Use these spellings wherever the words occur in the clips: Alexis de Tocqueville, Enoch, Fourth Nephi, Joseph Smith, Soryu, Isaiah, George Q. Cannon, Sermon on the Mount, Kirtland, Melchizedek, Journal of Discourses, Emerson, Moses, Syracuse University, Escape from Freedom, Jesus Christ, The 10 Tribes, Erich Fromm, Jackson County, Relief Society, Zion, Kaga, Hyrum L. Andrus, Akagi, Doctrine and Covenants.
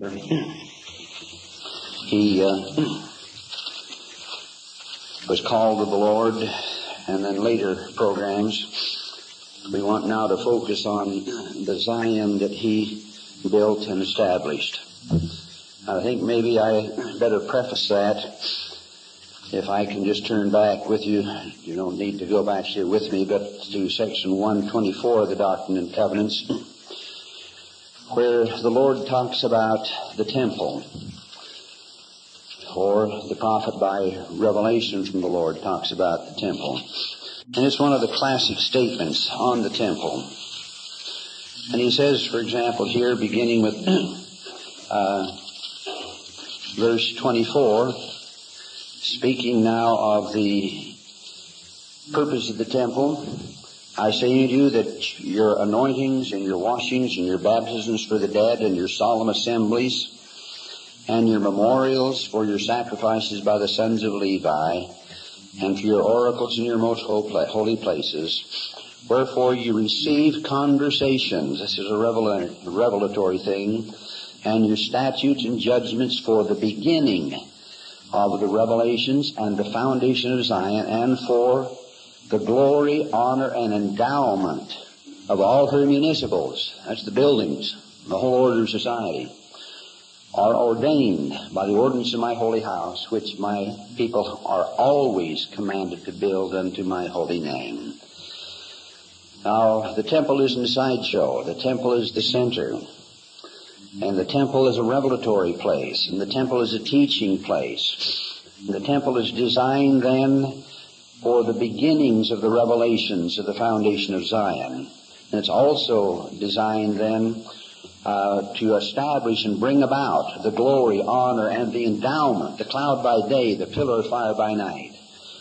He was called of the Lord, and then later programs. We want now to focus on the Zion that he built and established. I think maybe I better preface that. If I can just turn back with you, you don't need to go back here with me, but to section 124 of the Doctrine and Covenants, where the Lord talks about the temple, or the prophet by revelation from the Lord talks about the temple. And it's one of the classic statements on the temple. And he says, for example, here, beginning with verse 24, speaking now of the purpose of the temple, I say unto you that your anointings and your washings and your baptisms for the dead and your solemn assemblies and your memorials for your sacrifices by the sons of Levi, and for your oracles in your most holy places, wherefore you receive conversations, this is a revelatory thing, and your statutes and judgments for the beginning of the revelations and the foundation of Zion, and for the glory, honor, and endowment of all her municipals, that's the buildings, the whole order of society, are ordained by the ordinance of my holy house, which my people are always commanded to build unto my holy name. Now, the temple isn't a sideshow. The temple is the center. And the temple is a revelatory place. And the temple is a teaching place. And the temple is designed then for the beginnings of the revelations of the foundation of Zion. And it's also designed then to establish and bring about the glory, honor, and the endowment, the cloud by day, the pillar of fire by night,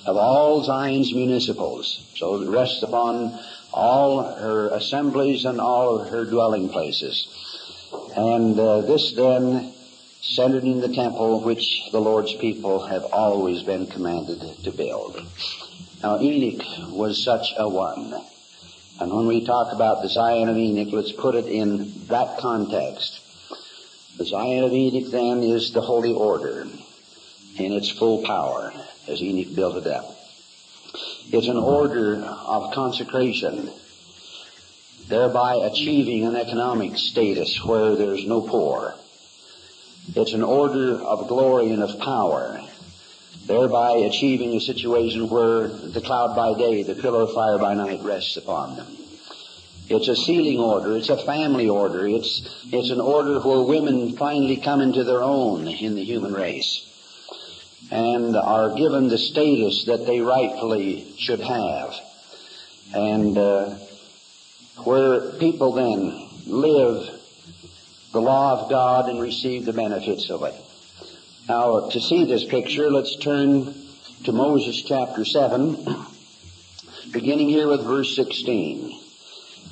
of all Zion's municipals. So it rests upon all her assemblies and all of her dwelling places. And this then centered in the temple which the Lord's people have always been commanded to build. Now Enoch was such a one. And when we talk about the Zion of Enoch, let's put it in that context. The Zion of Enoch, then, is the holy order in its full power, as Enoch built it up. It's an order of consecration, thereby achieving an economic status where there's no poor. It's an order of glory and of power, thereby achieving a situation where the cloud by day, the pillar of fire by night rests upon them. It's a sealing order. It's a family order. It's an order where women finally come into their own in the human race and are given the status that they rightfully should have. And where people then live the law of God and receive the benefits of it. Now, to see this picture, let's turn to Moses chapter 7, beginning here with verse 16.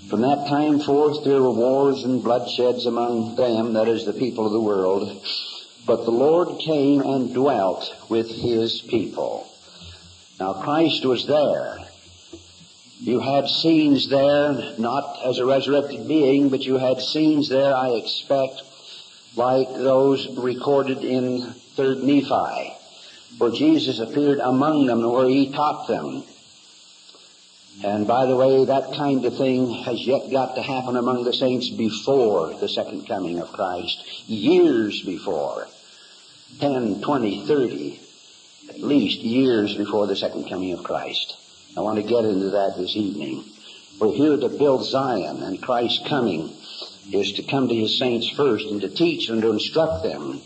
From that time forth there were wars and bloodsheds among them, that is, the people of the world. But the Lord came and dwelt with his people. Now, Christ was there. You had scenes there, not as a resurrected being, but you had scenes there, I expect, like those recorded in Third Nephi, where Jesus appeared among them, where he taught them. And by the way, that kind of thing has yet got to happen among the saints before the second coming of Christ, years before, 10, 20, 30, at least years before the second coming of Christ. I want to get into that this evening. We're here to build Zion, and Christ's coming is to come to his saints first and to teach and to instruct them.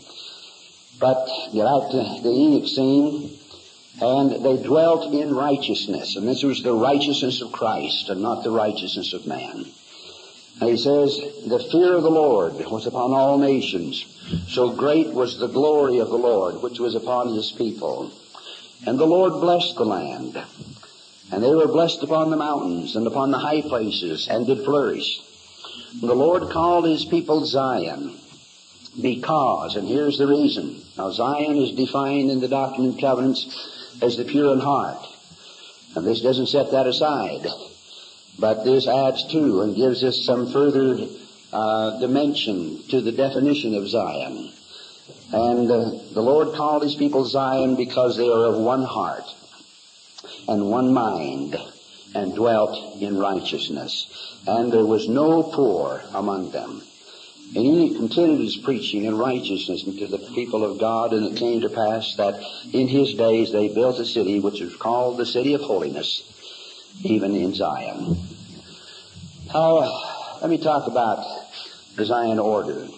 But get out to the Enoch scene, and they dwelt in righteousness. And this was the righteousness of Christ and not the righteousness of man. And he says, the fear of the Lord was upon all nations, so great was the glory of the Lord which was upon his people. And the Lord blessed the land, and they were blessed upon the mountains and upon the high places, and did flourish. The Lord called his people Zion because, and here's the reason. Now, Zion is defined in the Doctrine and Covenants as the pure in heart. And this doesn't set that aside. But this adds to and gives us some further dimension to the definition of Zion. And the Lord called his people Zion because they are of one heart and one mind and dwelt in righteousness. And there was no poor among them. And he continued his preaching in righteousness unto the people of God, and it came to pass that in his days they built a city which was called the City of Holiness, even in Zion. Let me talk about the Zion order.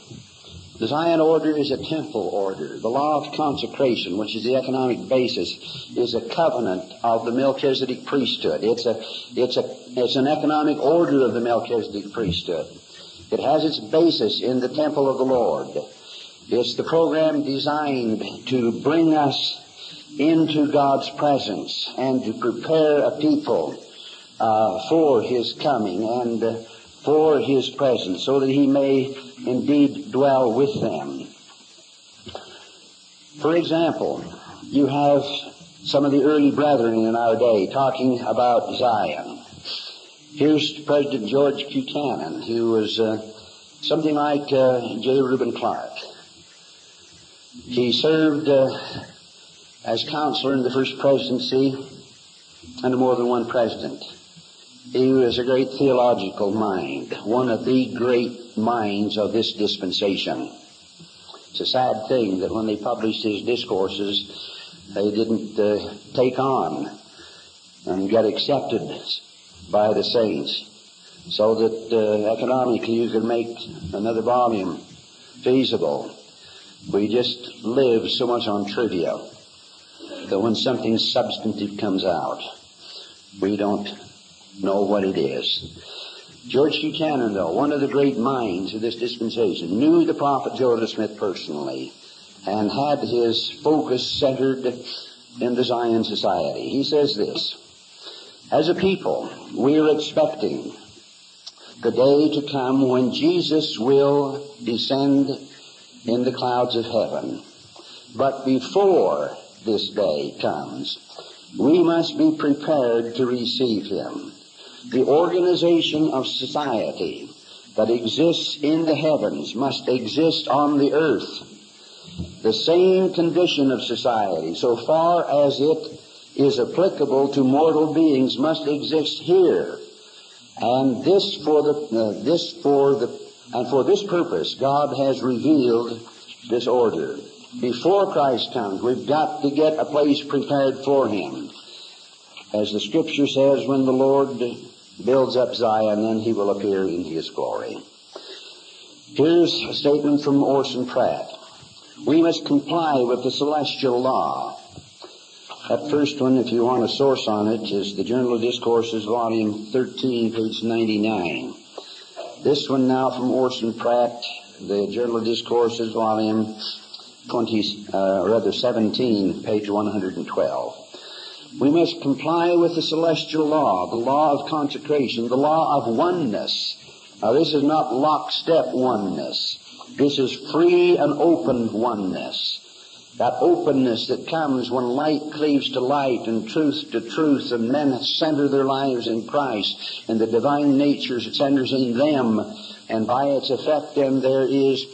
The Zion order is a temple order. The law of consecration, which is the economic basis, is a covenant of the Melchizedek priesthood. It's an economic order of the Melchizedek priesthood. It has its basis in the temple of the Lord. It's the program designed to bring us into God's presence and to prepare a people for His coming and for His presence, so that He may indeed dwell with them. For example, you have some of the early brethren in our day talking about Zion. Here's President George Q. Cannon, who was something like J. Reuben Clark. He served as counselor in the first presidency under more than one president. He was a great theological mind, one of the great minds of this dispensation. It's a sad thing that when they published his discourses, they didn't take on and get accepted by the saints, so that economically you could make another volume feasible. We just live so much on trivia that when something substantive comes out, we don't know what it is. George Q. Cannon, though, one of the great minds of this dispensation, knew the prophet Joseph Smith personally and had his focus centered in the Zion Society. He says this: as a people, we are expecting the day to come when Jesus will descend in the clouds of heaven. But before this day comes, we must be prepared to receive Him. The organization of society that exists in the heavens must exist on the earth. The same condition of society, so far as it is applicable to mortal beings, must exist here. And for this purpose, God has revealed this order. Before Christ comes, we've got to get a place prepared for Him. As the Scripture says, when the Lord builds up Zion, then He will appear in His glory. Here's a statement from Orson Pratt. We must comply with the celestial law. That first one, if you want a source on it, is the Journal of Discourses, volume 13, page 99. This one now from Orson Pratt, the Journal of Discourses, volume 17, page 112. We must comply with the celestial law, the law of consecration, the law of oneness. Now, this is not lockstep oneness. This is free and open oneness. That openness that comes when light cleaves to light and truth to truth, and men center their lives in Christ and the divine nature centers in them, and by its effect then there is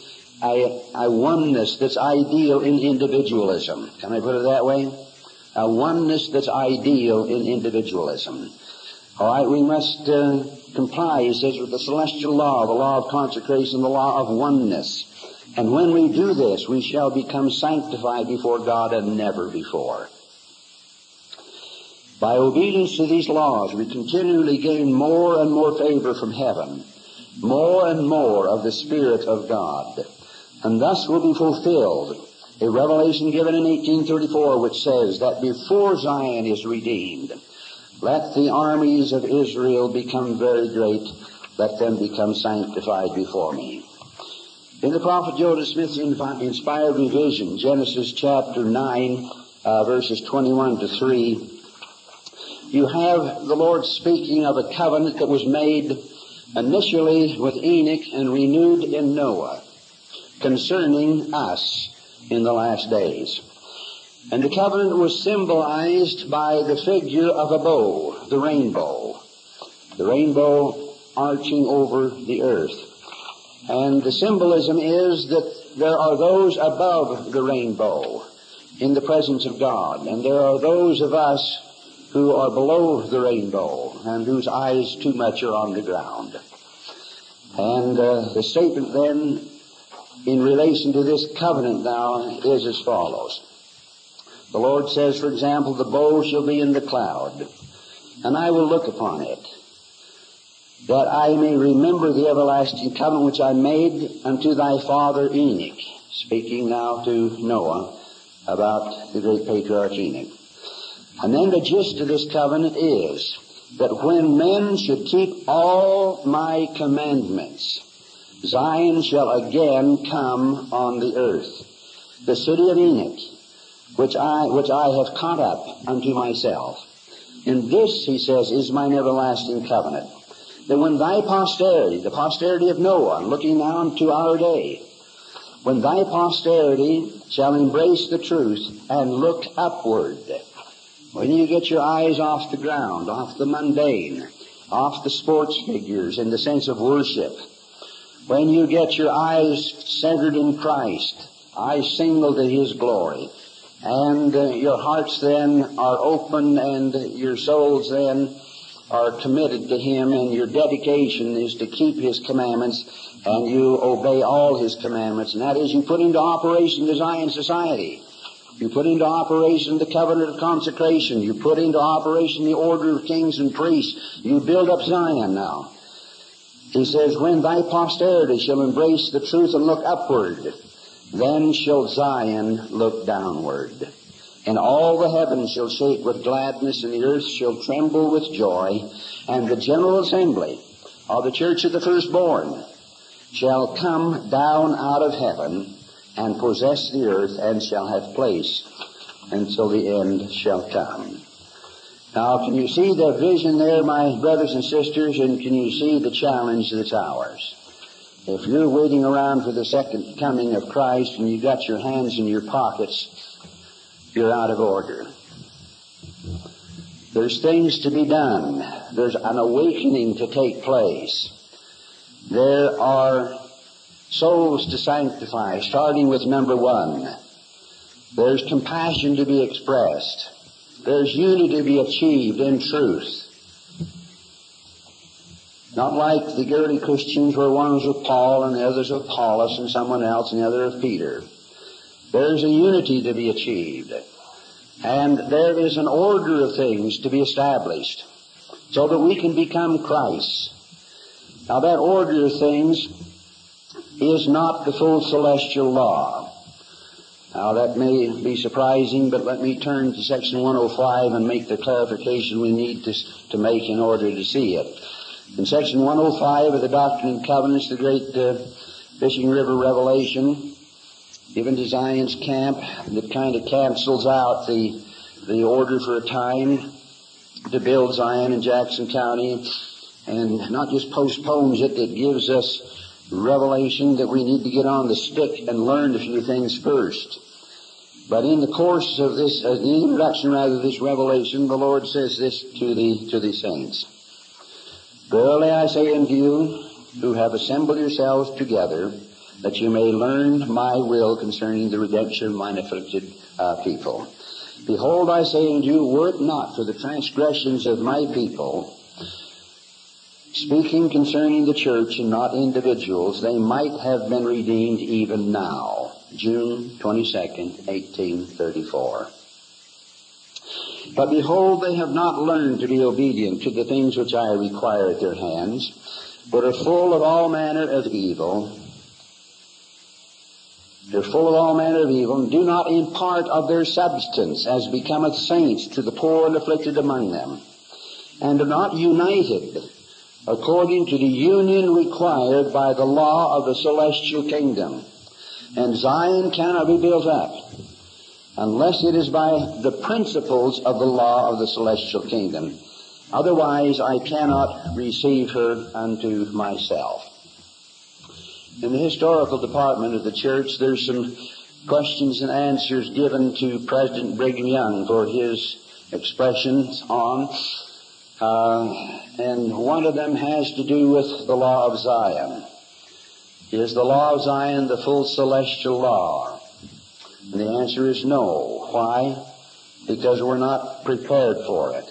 a oneness that's ideal in individualism. Can I put it that way? A oneness that's ideal in individualism. All right, we must comply, he says, with the celestial law, the law of consecration, the law of oneness. And when we do this, we shall become sanctified before God and never before. By obedience to these laws, we continually gain more and more favor from heaven, more and more of the Spirit of God. And thus will be fulfilled a revelation given in 1834, which says that before Zion is redeemed, let the armies of Israel become very great, let them become sanctified before me. In the prophet Joseph Smith's inspired revision, Genesis chapter 9, verses 21 to 3, you have the Lord speaking of a covenant that was made initially with Enoch and renewed in Noah concerning us in the last days. And the covenant was symbolized by the figure of a bow, the rainbow arching over the earth. And the symbolism is that there are those above the rainbow in the presence of God, and there are those of us who are below the rainbow and whose eyes too much are on the ground. And the statement then in relation to this covenant now is as follows. The Lord says, for example, the bow shall be in the cloud, and I will look upon it, that I may remember the everlasting covenant which I made unto thy father Enoch. Speaking now to Noah about the great patriarch Enoch. And then the gist of this covenant is that when men should keep all my commandments, Zion shall again come on the earth, the city of Enoch, which I have caught up unto myself. And this, he says, is mine everlasting covenant, that when thy posterity, the posterity of Noah, looking now to our day, when thy posterity shall embrace the truth and look upward, when you get your eyes off the ground, off the mundane, off the sports figures in the sense of worship, when you get your eyes centered in Christ, eyes single to His glory, and your hearts then are open and your souls then are committed to Him, and your dedication is to keep His commandments, and you obey all His commandments. And that is, you put into operation the Zion Society. You put into operation the covenant of consecration. You put into operation the order of kings and priests. You build up Zion now. He says, when thy posterity shall embrace the truth and look upward, then shall Zion look downward. And all the heavens shall shake with gladness, and the earth shall tremble with joy. And the general assembly, or the church of the firstborn, shall come down out of heaven and possess the earth, and shall have place until the end shall come. Now, can you see the vision there, my brothers and sisters, and can you see the challenge that's ours? If you're waiting around for the second coming of Christ and you got your hands in your pockets, you're out of order. There's things to be done. There's an awakening to take place. There are souls to sanctify, starting with number one. There's compassion to be expressed. There's unity to be achieved in truth. Not like the early Christians where one was with Paul and the others with Paulus and someone else and the other with Peter. There's a unity to be achieved, and there is an order of things to be established so that we can become Christ. Now, that order of things is not the full celestial law. Now, that may be surprising, but let me turn to section 105 and make the clarification we need to make in order to see it. In section 105 of the Doctrine and Covenants, the great Fishing River Revelation given to Zion's camp, that kind of cancels out the order for a time to build Zion in Jackson County, and not just postpones it, it gives us revelation that we need to get on the stick and learn a few things first. But in the course of this, the introduction rather, this revelation, the Lord says this to the saints. Verily I say unto you, who have assembled yourselves together, that you may learn my will concerning the redemption of mine afflicted people. Behold, I say unto you, were it not for the transgressions of my people, speaking concerning the church and not individuals, they might have been redeemed even now. June 22nd, 1834. But behold, they have not learned to be obedient to the things which I require at their hands, but are full of all manner of evil. They're full of all manner of evil, and do not impart of their substance, as becometh saints, to the poor and afflicted among them, and are not united according to the union required by the law of the celestial kingdom. And Zion cannot be built up unless it is by the principles of the law of the celestial kingdom. Otherwise, I cannot receive her unto myself. In the historical department of the church, there's some questions and answers given to President Brigham Young for his expressions on, and one of them has to do with the law of Zion. Is the law of Zion the full celestial law? And the answer is no. Why? Because we're not prepared for it.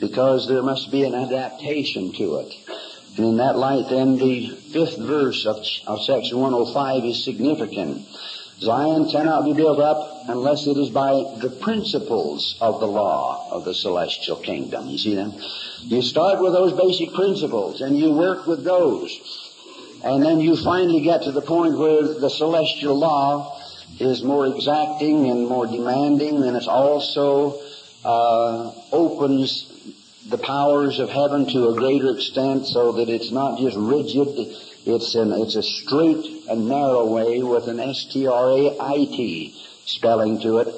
Because there must be an adaptation to it. And in that light, then, the fifth verse of section 105 is significant. Zion cannot be built up unless it is by the principles of the law of the celestial kingdom. You see them? You start with those basic principles, and you work with those. And then you finally get to the point where the celestial law is more exacting and more demanding, and it also opens the powers of heaven to a greater extent, so that it's not just rigid, it's a straight and narrow way with an S-T-R-A-I-T spelling to it,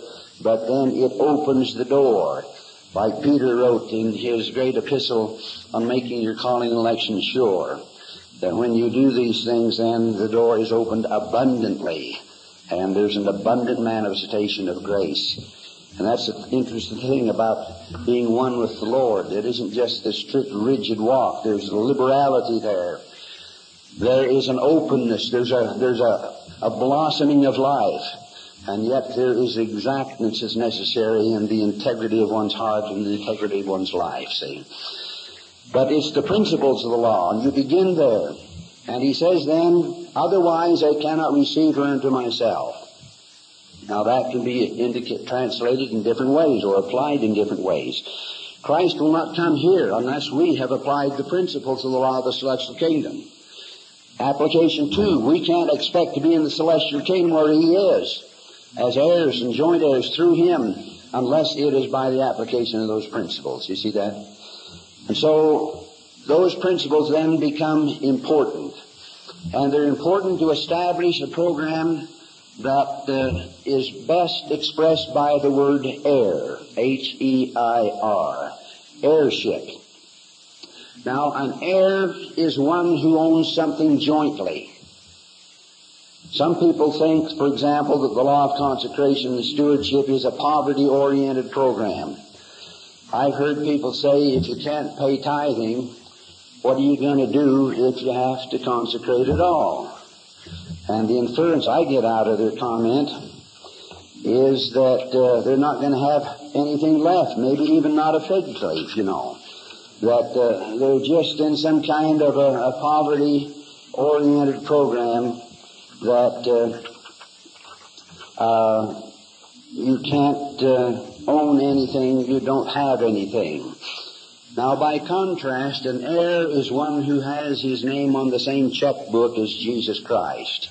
but then it opens the door. Like Peter wrote in his great epistle on making your calling and election sure, that when you do these things, then the door is opened abundantly, and there's an abundant manifestation of grace. And that's the interesting thing about being one with the Lord. It isn't just a strict, rigid walk. There's a liberality there. There is an openness. There's a blossoming of life. And yet there is exactness that's necessary in the integrity of one's heart and the integrity of one's life, see. But it's the principles of the law, and you begin there. And he says then, otherwise I cannot receive her unto myself. Now that can be translated in different ways or applied in different ways. Christ will not come here unless we have applied the principles of the law of the celestial kingdom. Application 2, we can't expect to be in the celestial kingdom where he is, as heirs and joint heirs through him, unless it is by the application of those principles. You see that? And so those principles then become important. And they're important to establish a program that is best expressed by the word heir, H-E-I-R, heirship. Now, an heir is one who owns something jointly. Some people think, for example, that the law of consecration and stewardship is a poverty-oriented program. I've heard people say, if you can't pay tithing, what are you going to do if you have to consecrate at all? And the inference I get out of their comment is that they're not going to have anything left, maybe even not a fig leaf, you know, that they're just in some kind of a poverty-oriented program that you can't own anything, you don't have anything. Now, by contrast, an heir is one who has his name on the same checkbook as Jesus Christ.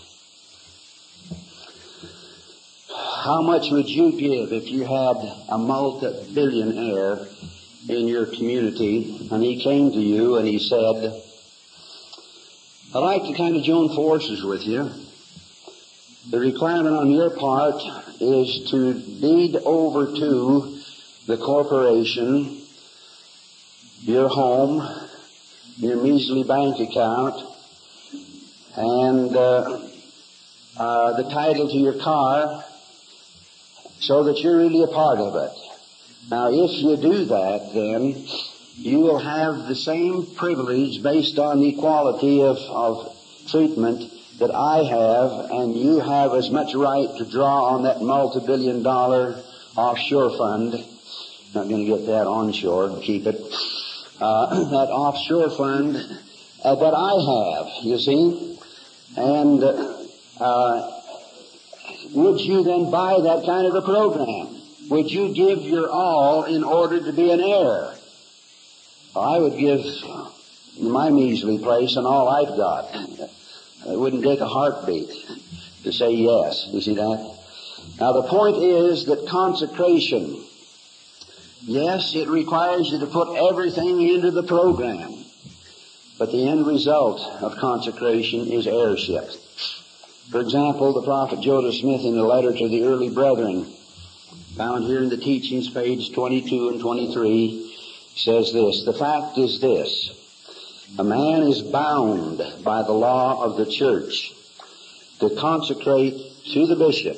How much would you give if you had a multi-billionaire in your community, and he came to you and he said, I'd like to kind of join forces with you. The requirement on your part is to deed over to the corporation your home, your measly bank account, and the title to your car, so that you're really a part of it. Now, if you do that, then you will have the same privilege based on equality of treatment that I have, and you have as much right to draw on that multi-billion-dollar offshore fund. Not going to get that onshore and keep it. That offshore fund that I have, you see. And would you then buy that kind of a program? Would you give your all in order to be an heir? Well, I would give my measly place and all I've got. It wouldn't take a heartbeat to say yes. You see that? Now, the point is that consecration, yes, it requires you to put everything into the program, but the end result of consecration is heirship. For example, the prophet Joseph Smith, in a letter to the early brethren, found here in the teachings, page 22 and 23, says this, the fact is this, a man is bound by the law of the church to consecrate to the bishop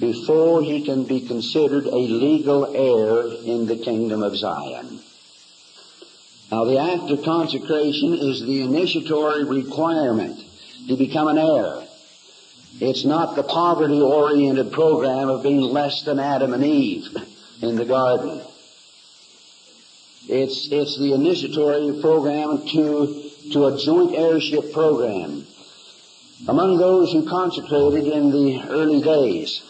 before he can be considered a legal heir in the kingdom of Zion. Now, the act of consecration is the initiatory requirement to become an heir. It's not the poverty-oriented program of being less than Adam and Eve in the garden. It's the initiatory program to a joint heirship program. Among those who consecrated in the early days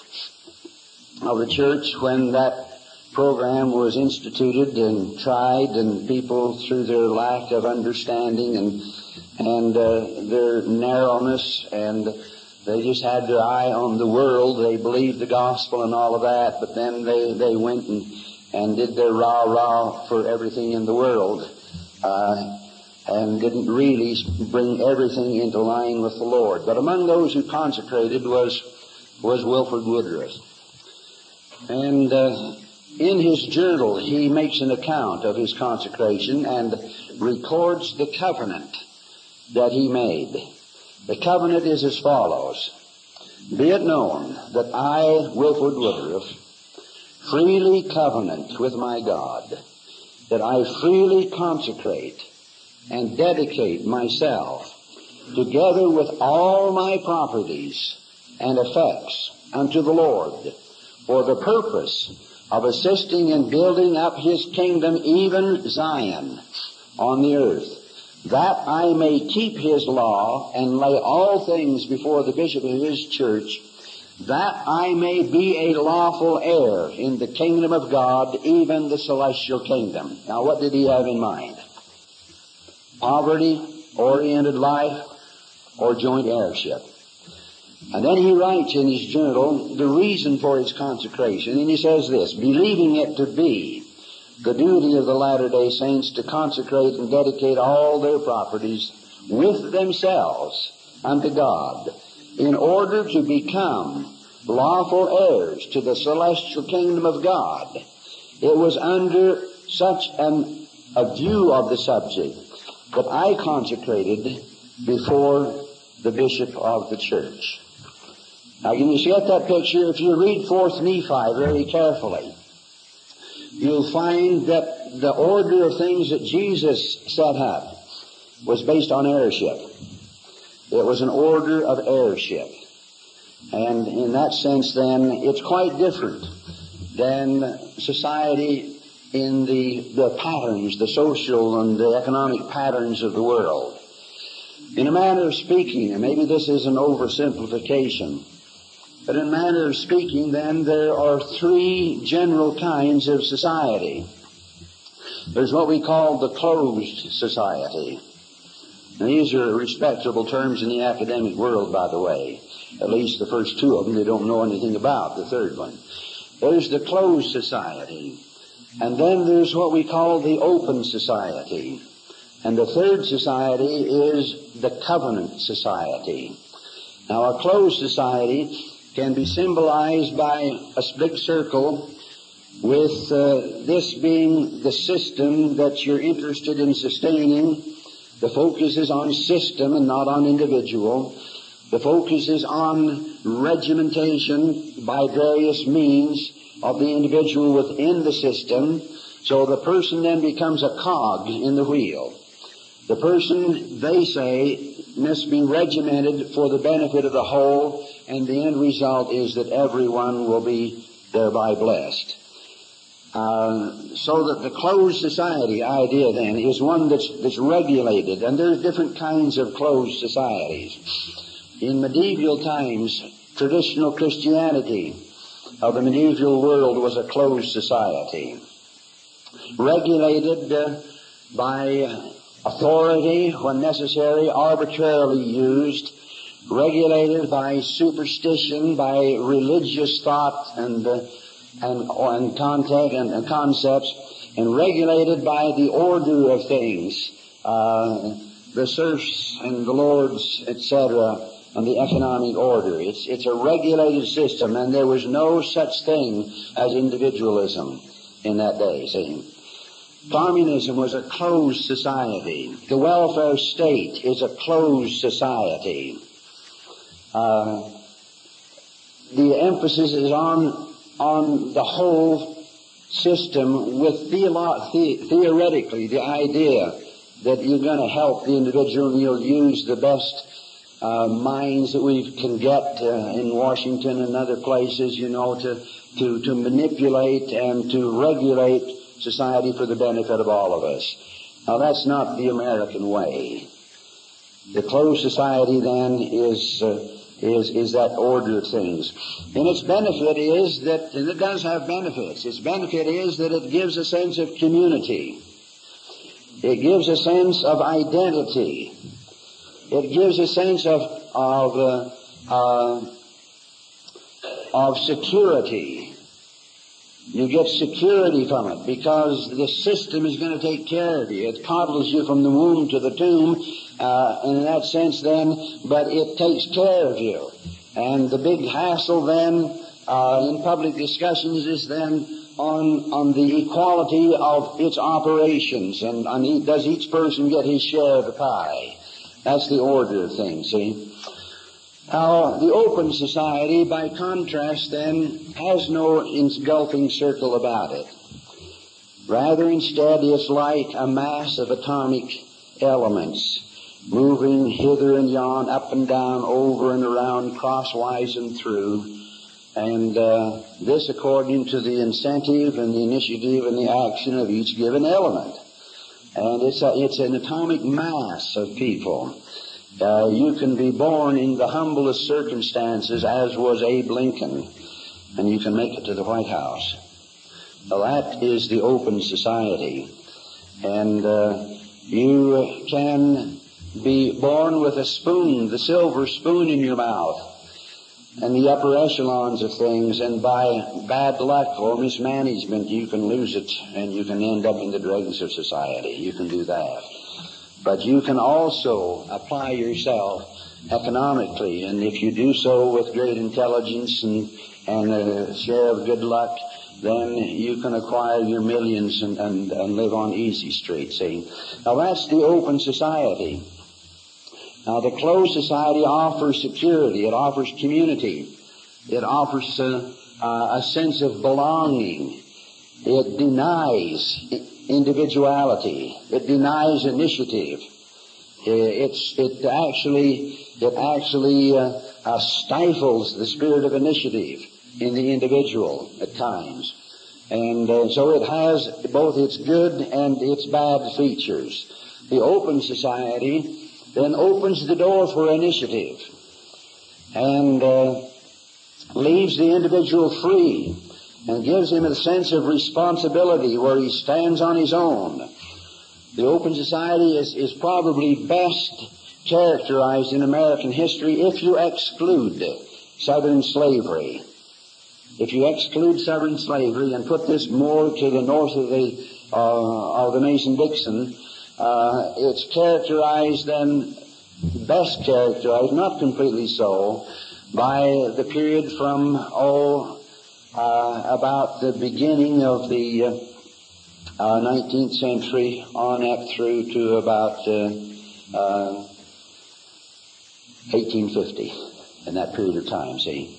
of the church, when that program was instituted and tried, and people, through their lack of understanding and their narrowness, and they just had their eye on the world, they believed the gospel and all of that, but then they went and did their rah-rah for everything in the world, and didn't really bring everything into line with the Lord. But among those who consecrated was Wilford Woodruff. And in his journal, he makes an account of his consecration and records the covenant that he made. The covenant is as follows: "Be it known that I, Wilford Woodruff, freely covenant with my God, that I freely consecrate and dedicate myself, together with all my properties and effects, unto the Lord, for the purpose of assisting in building up his kingdom, even Zion, on the earth, that I may keep his law and lay all things before the bishop of his church, that I may be a lawful heir in the kingdom of God, even the celestial kingdom." Now, what did he have in mind? Poverty-oriented life or joint heirship? And then he writes in his journal the reason for his consecration, and he says this: "Believing it to be the duty of the Latter-day Saints to consecrate and dedicate all their properties with themselves unto God, in order to become lawful heirs to the celestial kingdom of God, it was under such a view of the subject that I consecrated before the bishop of the church." Now, can you get that picture? If you read Fourth Nephi very carefully, you'll find that the order of things that Jesus set up was based on heirship. It was an order of heirship. And in that sense, then, it's quite different than society in the patterns, the social and the economic patterns of the world. In a manner of speaking, and maybe this is an oversimplification, but in a manner of speaking, then, there are three general kinds of society. There's what we call the closed society. And these are respectable terms in the academic world, by the way. At least the first two of them, they don't know anything about the third one. There's the closed society. And then there's what we call the open society. And the third society is the covenant society. Now, a closed society can be symbolized by a big circle, with this being the system that you're interested in sustaining. The focus is on system and not on individual. The focus is on regimentation by various means of the individual within the system. So the person then becomes a cog in the wheel. The person, they say, must be regimented for the benefit of the whole, and the end result is that everyone will be thereby blessed. So that the closed society idea, then, is one that's regulated, and there's different kinds of closed societies. In medieval times, traditional Christianity of the medieval world was a closed society, regulated by authority when necessary, arbitrarily used, regulated by superstition, by religious thought and contact and concepts, and regulated by the order of things, the serfs and the lords, etc., and the economic order. It's a regulated system, and there was no such thing as individualism in that day, see. Communism was a closed society. The welfare state is a closed society. The emphasis is on the whole system with theoretically the idea that you're going to help the individual and you'll use the best minds that we can get in Washington and other places, you know, to manipulate and to regulate society for the benefit of all of us. Now, that's not the American way. The closed society, then, is that order of things. And its benefit is that, and it does have benefits, its benefit is that it gives a sense of community. It gives a sense of identity. It gives a sense of security. You get security from it because the system is going to take care of you. It coddles you from the womb to the tomb, and in that sense then, but it takes care of you. And the big hassle then in public discussions is then on the equality of its operations, and does each person get his share of the pie? That's the order of things, see? Now, the open society, by contrast, then, has no engulfing circle about it. Rather, instead, it's like a mass of atomic elements moving hither and yon, up and down, over and around, crosswise and through. And this according to the incentive and the initiative and the action of each given element. And it's an atomic mass of people. You can be born in the humblest circumstances, as was Abe Lincoln, and you can make it to the White House. Now, that is the open society. And you can be born with a spoon, the silver spoon in your mouth, and the upper echelons of things, and by bad luck or mismanagement, you can lose it, and you can end up in the dregs of society. You can do that. But you can also apply yourself economically, and if you do so with great intelligence and a share of good luck, then you can acquire your millions and live on easy street, see? Now, that's the open society. Now, the closed society offers security. It offers community. It offers a sense of belonging. It denies individuality. It denies initiative. It actually stifles the spirit of initiative in the individual at times. And so it has both its good and its bad features. The open society then opens the door for initiative and leaves the individual free and gives him a sense of responsibility where he stands on his own. The open society is probably best characterized in American history if you exclude Southern slavery. If you exclude Southern slavery and put this more to the north of the Mason Dixon, it's characterized then, best characterized, not completely so, by the period from about the beginning of the 19th century on up through to about 1850, in that period of time, see.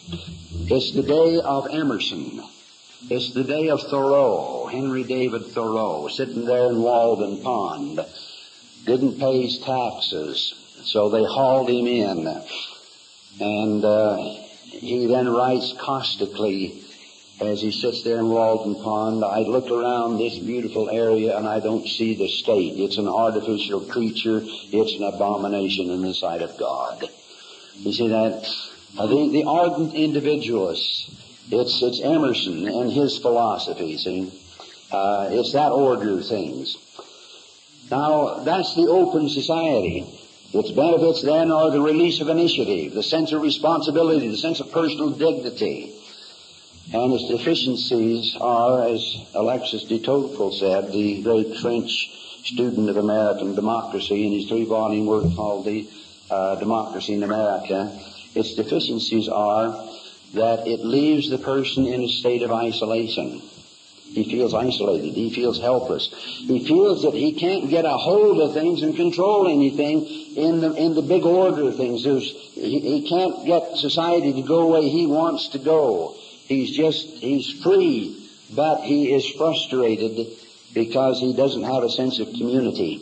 It's the day of Emerson. It's the day of Thoreau, Henry David Thoreau, sitting there in Walden Pond. Didn't pay his taxes, so they hauled him in. And he then writes caustically as he sits there in Walden Pond, "I look around this beautiful area and I don't see the state. It's an artificial creature. It's an abomination in the sight of God." You see that? The ardent individualists. It's Emerson and his philosophy, see? It's that order of things. Now, that's the open society. Its benefits, then, are the release of initiative, the sense of responsibility, the sense of personal dignity. And its deficiencies are, as Alexis de Tocqueville said, the great French student of American democracy in his three-volume work called the Democracy in America, its deficiencies are that it leaves the person in a state of isolation. He feels isolated. He feels helpless. He feels that he can't get a hold of things and control anything in the big order of things. He can't get society to go the way he wants to go. He's free but he is frustrated because he doesn't have a sense of community.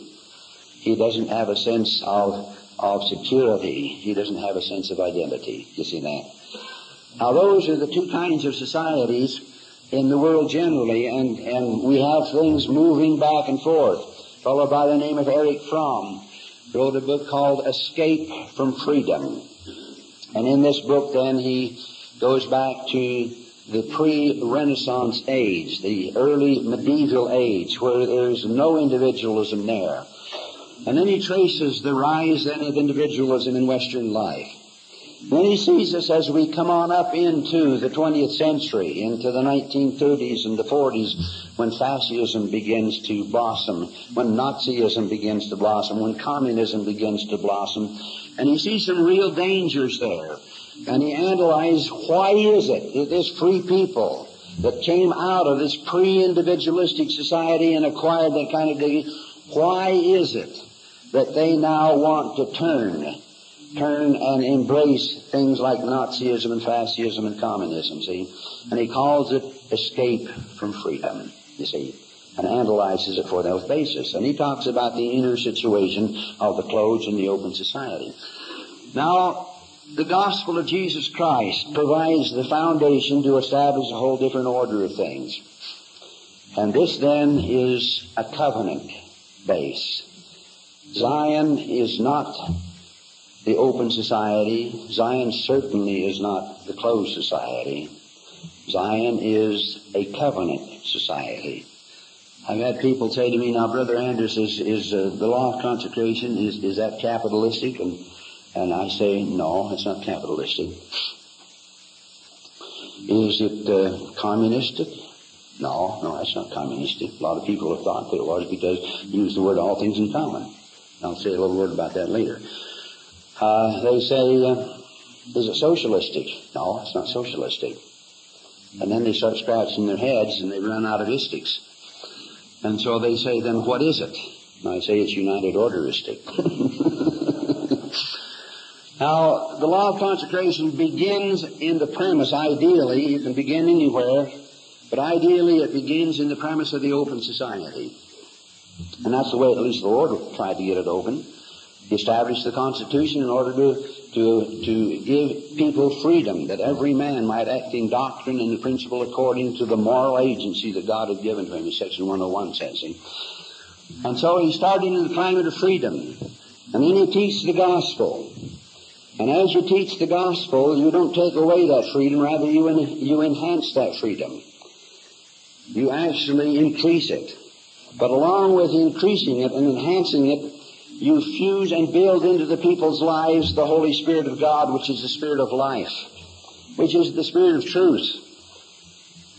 He doesn't have a sense of security. He doesn't have a sense of identity. You see that? Now, those are the two kinds of societies in the world generally, and we have things moving back and forth. A fellow by the name of Erich Fromm wrote a book called Escape from Freedom. And in this book, then, he goes back to the pre-Renaissance age, the early medieval age, where there's no individualism there. And then he traces the rise then of individualism in Western life. Then he sees us as we come on up into the 20th century, into the 1930s and the 40s, when fascism begins to blossom, when Nazism begins to blossom, when communism begins to blossom. And he sees some real dangers there. And he analyzes, why is it that this free people that came out of this pre-individualistic society and acquired that kind of dignity, why is it that they now want to turn and embrace things like Nazism and fascism and communism, see? And he calls it escape from freedom, you see, and analyzes it for those basis. And he talks about the inner situation of the closed and the open society. Now, the gospel of Jesus Christ provides the foundation to establish a whole different order of things. And this then is a covenant base. Zion is not the open society. Zion certainly is not the closed society. Zion is a covenant society. I've had people say to me, now, Brother Anders, is the law of consecration, is that capitalistic? And I say, no, it's not capitalistic. Is it communistic? No, it's not communistic. A lot of people have thought that it was because it used the word all things in common. I'll say a little word about that later. They say, is it socialistic? No, it's not socialistic. And then they start scratching their heads and they run out of istics. And so they say, then what is it? And I say, it's United Orderistic. Now, the law of consecration begins in the premise, ideally, you can begin anywhere, but ideally it begins in the premise of the open society. And that's the way at least the Lord tried to get it open. He established the Constitution in order to give people freedom, that every man might act in doctrine and the principle according to the moral agency that God had given to him, as Section 101 says. And so he started in the climate of freedom, and then he teaches the gospel. And as you teach the gospel, you don't take away that freedom, rather you enhance that freedom. You actually increase it. But along with increasing it and enhancing it, you fuse and build into the people's lives the Holy Spirit of God, which is the Spirit of life, which is the Spirit of truth,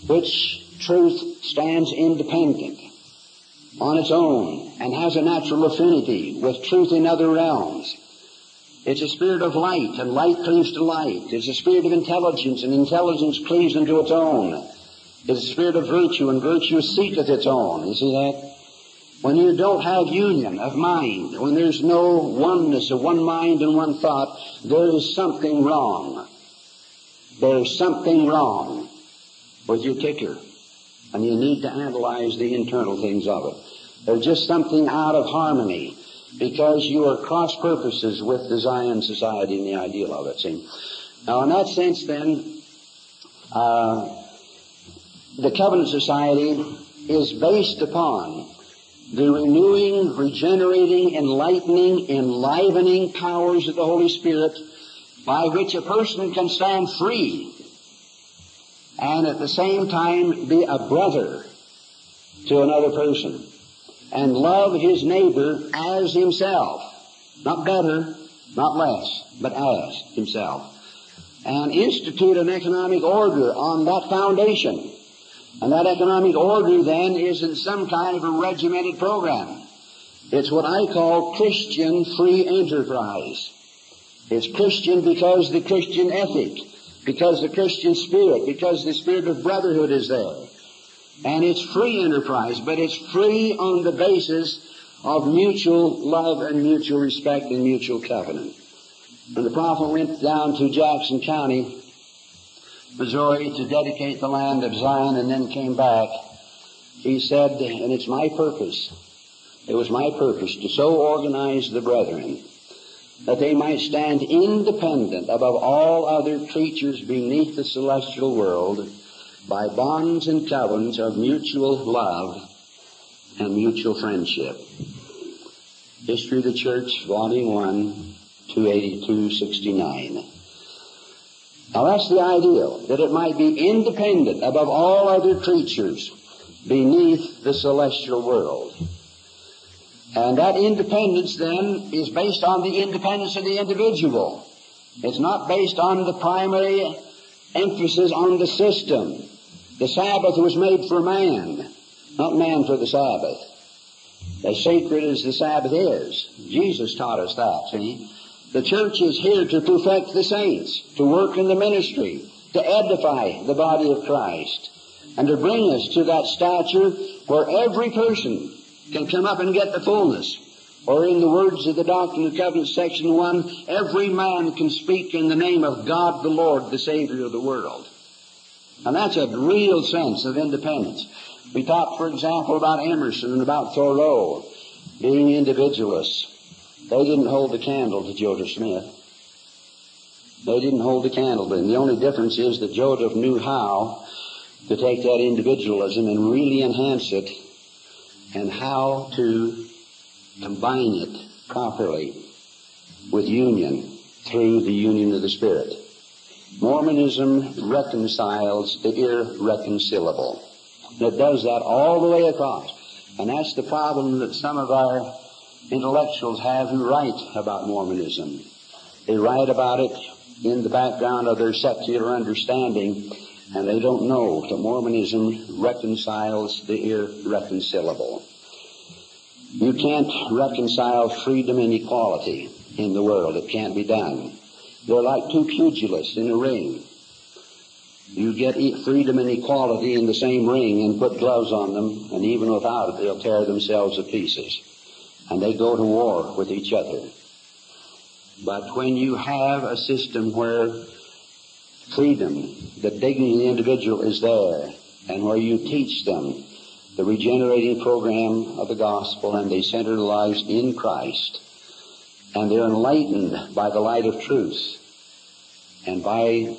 which truth stands independent on its own and has a natural affinity with truth in other realms. It's a spirit of light, and light cleaves to light. It's a spirit of intelligence, and intelligence cleaves unto its own. It's a spirit of virtue, and virtue seeketh its own. You see that? When you don't have union of mind, when there's no oneness of one mind and one thought, there is something wrong. There's something wrong with your ticker, and you need to analyze the internal things of it. There's just something out of harmony, because you are cross-purposes with the Zion society and the ideal of it, see. Now, in that sense, then, the covenant society is based upon the renewing, regenerating, enlightening, enlivening powers of the Holy Spirit, by which a person can stand free and at the same time be a brother to another person, and love his neighbor as himself. Not better, not less, but as himself. And institute an economic order on that foundation. And that economic order, then, isn't some kind of a regimented program. It's what I call Christian free enterprise. It's Christian because the Christian ethic, because the Christian spirit, because the spirit of brotherhood is there. And it's free enterprise, but it's free on the basis of mutual love and mutual respect and mutual covenant. When the prophet went down to Jackson County Missouri to dedicate the land of Zion and then came back, he said, and it's my purpose, it was my purpose to so organize the brethren that they might stand independent above all other creatures beneath the celestial world by bonds and covenants of mutual love and mutual friendship. History of the Church, Volume 1, 282-69. Now that's the ideal, that it might be independent above all other creatures beneath the celestial world. And that independence, then, is based on the independence of the individual. It's not based on the primary emphasis on the system. The Sabbath was made for man, not man for the Sabbath. As sacred as the Sabbath is, Jesus taught us that, see? The church is here to perfect the saints, to work in the ministry, to edify the body of Christ, and to bring us to that stature where every person can come up and get the fullness. Or in the words of the Doctrine and Covenants, Section 1, every man can speak in the name of God the Lord, the Savior of the world. And that's a real sense of independence. We talked, for example, about Emerson and about Thoreau being individualists. They didn't hold the candle to Joseph Smith. They didn't hold the candle to him. The only difference is that Joseph knew how to take that individualism and really enhance it, and how to combine it properly with union through the union of the Spirit. Mormonism reconciles the irreconcilable. It does that all the way across. And that's the problem that some of our intellectuals have who write about Mormonism. They write about it in the background of their secular understanding, and they don't know that Mormonism reconciles the irreconcilable. You can't reconcile freedom and equality in the world. It can't be done. They're like two pugilists in a ring. You get freedom and equality in the same ring and put gloves on them, and even without it, they'll tear themselves to pieces. And they go to war with each other. But when you have a system where freedom, the dignity of the individual is there, and where you teach them the regenerating program of the gospel, and they center their lives in Christ, and they're enlightened by the light of truth, and by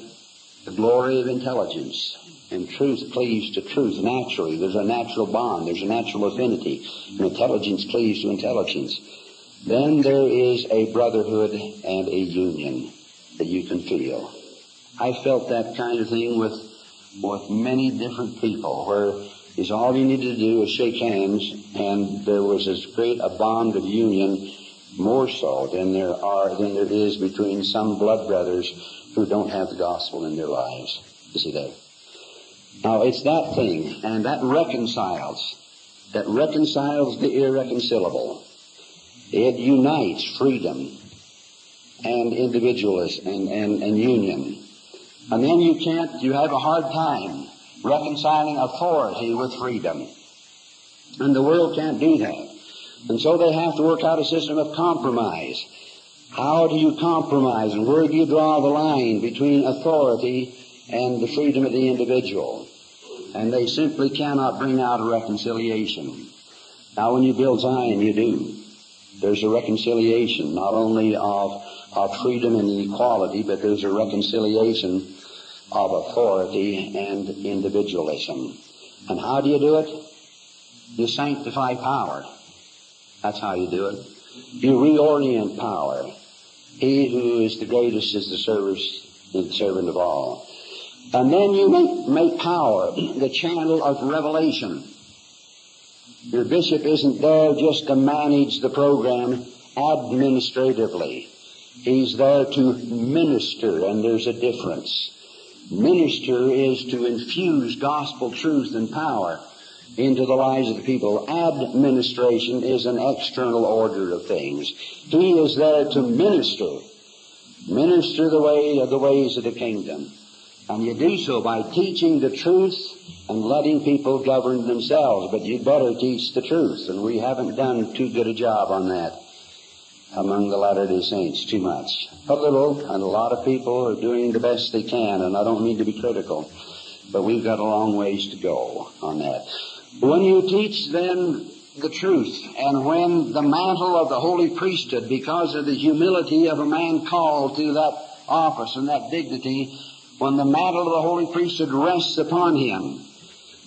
the glory of intelligence, and truth cleaves to truth naturally. There's a natural bond. There's a natural affinity. And intelligence cleaves to intelligence. Then there is a brotherhood and a union that you can feel. I felt that kind of thing with many different people, where is all you needed to do was shake hands, and there was as great a bond of union, more so than there is between some blood brothers who don't have the gospel in their lives. You see that? Now, it's that thing, and that reconciles the irreconcilable. It unites freedom and individualism and union. And then you have a hard time reconciling authority with freedom. And the world can't do that. And so they have to work out a system of compromise. How do you compromise, and where do you draw the line between authority and the freedom of the individual? And they simply cannot bring out a reconciliation. Now, when you build Zion, you do. There's a reconciliation, not only of freedom and equality, but there's a reconciliation of authority and individualism. And how do you do it? You sanctify power. That's how you do it. You reorient power. He who is the greatest is the servant of all. And then you make power the channel of revelation. Your bishop isn't there just to manage the program administratively. He's there to minister, and there's a difference. Minister is to infuse gospel truth and power into the lives of the people. Administration is an external order of things. He is there to minister the ways of the kingdom. And you do so by teaching the truth and letting people govern themselves. But you'd better teach the truth, and we haven't done too good a job on that among the Latter-day Saints too much. A little, and a lot of people are doing the best they can, and I don't mean to be critical, but we've got a long ways to go on that. When you teach them the truth, and when the mantle of the holy priesthood, because of the humility of a man called to that office and that dignity, when the mantle of the holy priesthood rests upon him,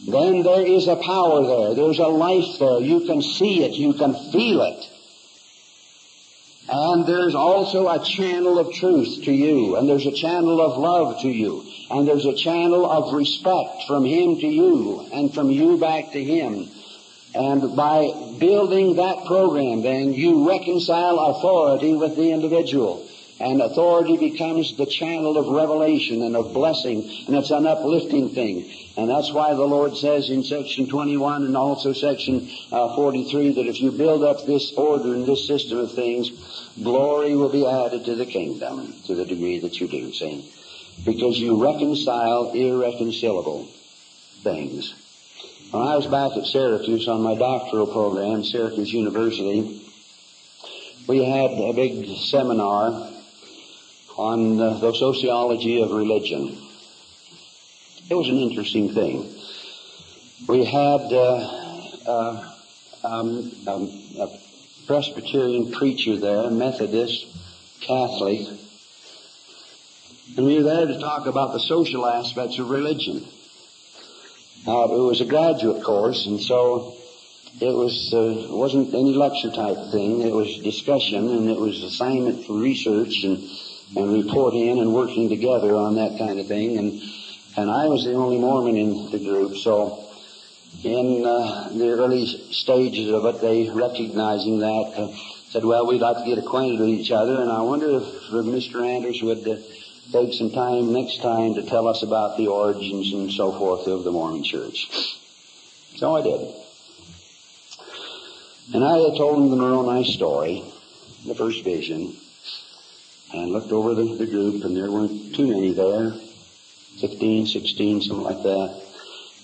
then there is a power there. There's a life there. You can see it. You can feel it. And there's also a channel of truth to you, and there's a channel of love to you, and there's a channel of respect from him to you and from you back to him. And by building that program, then, you reconcile authority with the individual. And authority becomes the channel of revelation and of blessing, and it's an uplifting thing. And that's why the Lord says in section 21 and also section 43 that if you build up this order and this system of things, glory will be added to the kingdom to the degree that you do, see? Because you reconcile irreconcilable things. When I was back at Syracuse on my doctoral program, Syracuse University, we had a big seminar on the sociology of religion. It was an interesting thing. We had a Presbyterian preacher there, Methodist, Catholic, and we were there to talk about the social aspects of religion. It was a graduate course, and so it was wasn't any lecture type thing. It was discussion, and it was assignment for research and reporting and working together on that kind of thing. And I was the only Mormon in the group, so in the early stages of it, they, recognizing that, said, well, we'd like to get acquainted with each other, and I wonder if Mr. Anders would take some time next time to tell us about the origins and so forth of the Mormon Church. So I did. And I had told him the Moroni story, the first vision, and looked over the group, and there weren't too many there. 15, 16, something like that.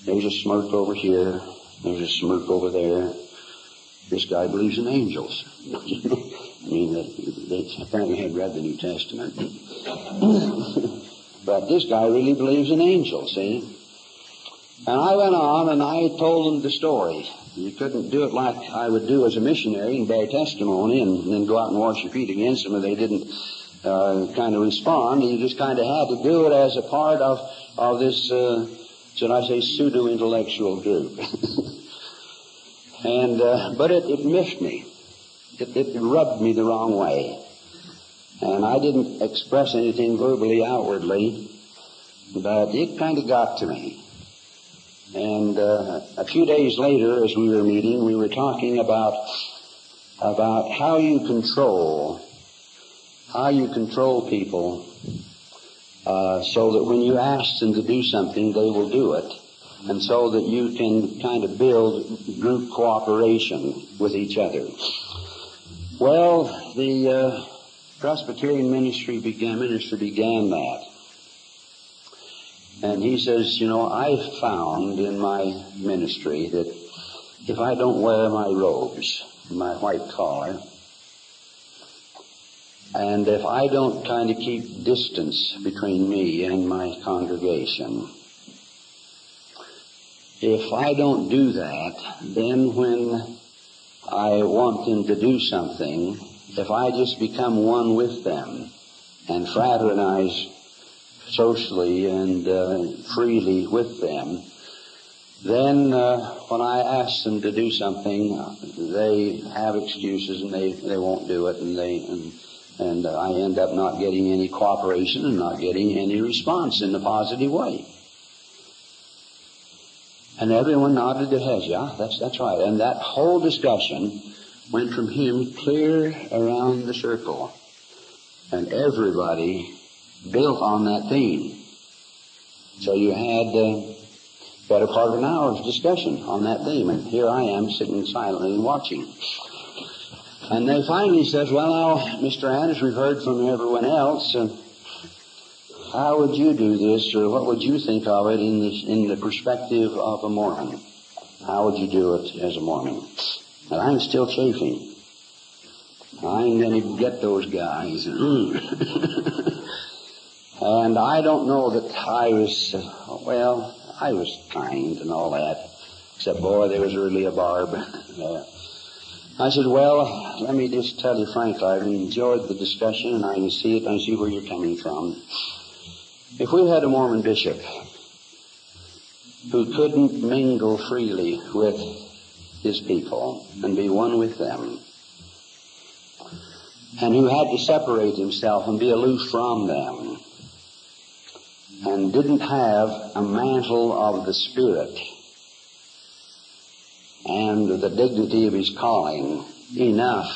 There was a smirk over here. There was a smirk over there. This guy believes in angels. I mean, they apparently had read the New Testament. But this guy really believes in angels, see? And I went on, and I told him the story. You couldn't do it like I would do as a missionary and bear testimony and then go out and wash your feet against them, and they didn't kind of respond. You just kind of had to do it as a part of this, should I say, pseudo-intellectual group. And but it miffed me. It rubbed me the wrong way. And I didn't express anything verbally outwardly, but it kind of got to me. And a few days later, as we were meeting, we were talking about how you control people so that when you ask them to do something, they will do it, and so that you can kind of build group cooperation with each other. Well, the Presbyterian minister began that. And he says, you know, I've found in my ministry that if I don't wear my robes, my white collar, and if I don't kind of keep distance between me and my congregation, if I don't do that, then when I want them to do something, if I just become one with them and fraternize socially and freely with them, then when I ask them to do something, they have excuses and they won't do it, and I end up not getting any cooperation and not getting any response in a positive way. And everyone nodded their heads. Yeah, that's right. And that whole discussion went from him clear around the circle, and everybody built on that theme. So you had a better part of an hour's discussion on that theme, and here I am sitting silently and watching. And they finally said, well, now, Mr. Anders, we've heard from everyone else, and how would you do this, or what would you think of it in the perspective of a Mormon? How would you do it as a Mormon? And I'm still chafing. I ain't going to get those guys. And I don't know that I was, well, I was kind and all that, except, boy, there was really a barb there. I said, well, let me just tell you frankly, I've enjoyed the discussion, and I can see it, and I see where you're coming from. If we had a Mormon bishop who couldn't mingle freely with his people and be one with them, and who had to separate himself and be aloof from them, and didn't have a mantle of the Spirit and the dignity of his calling enough,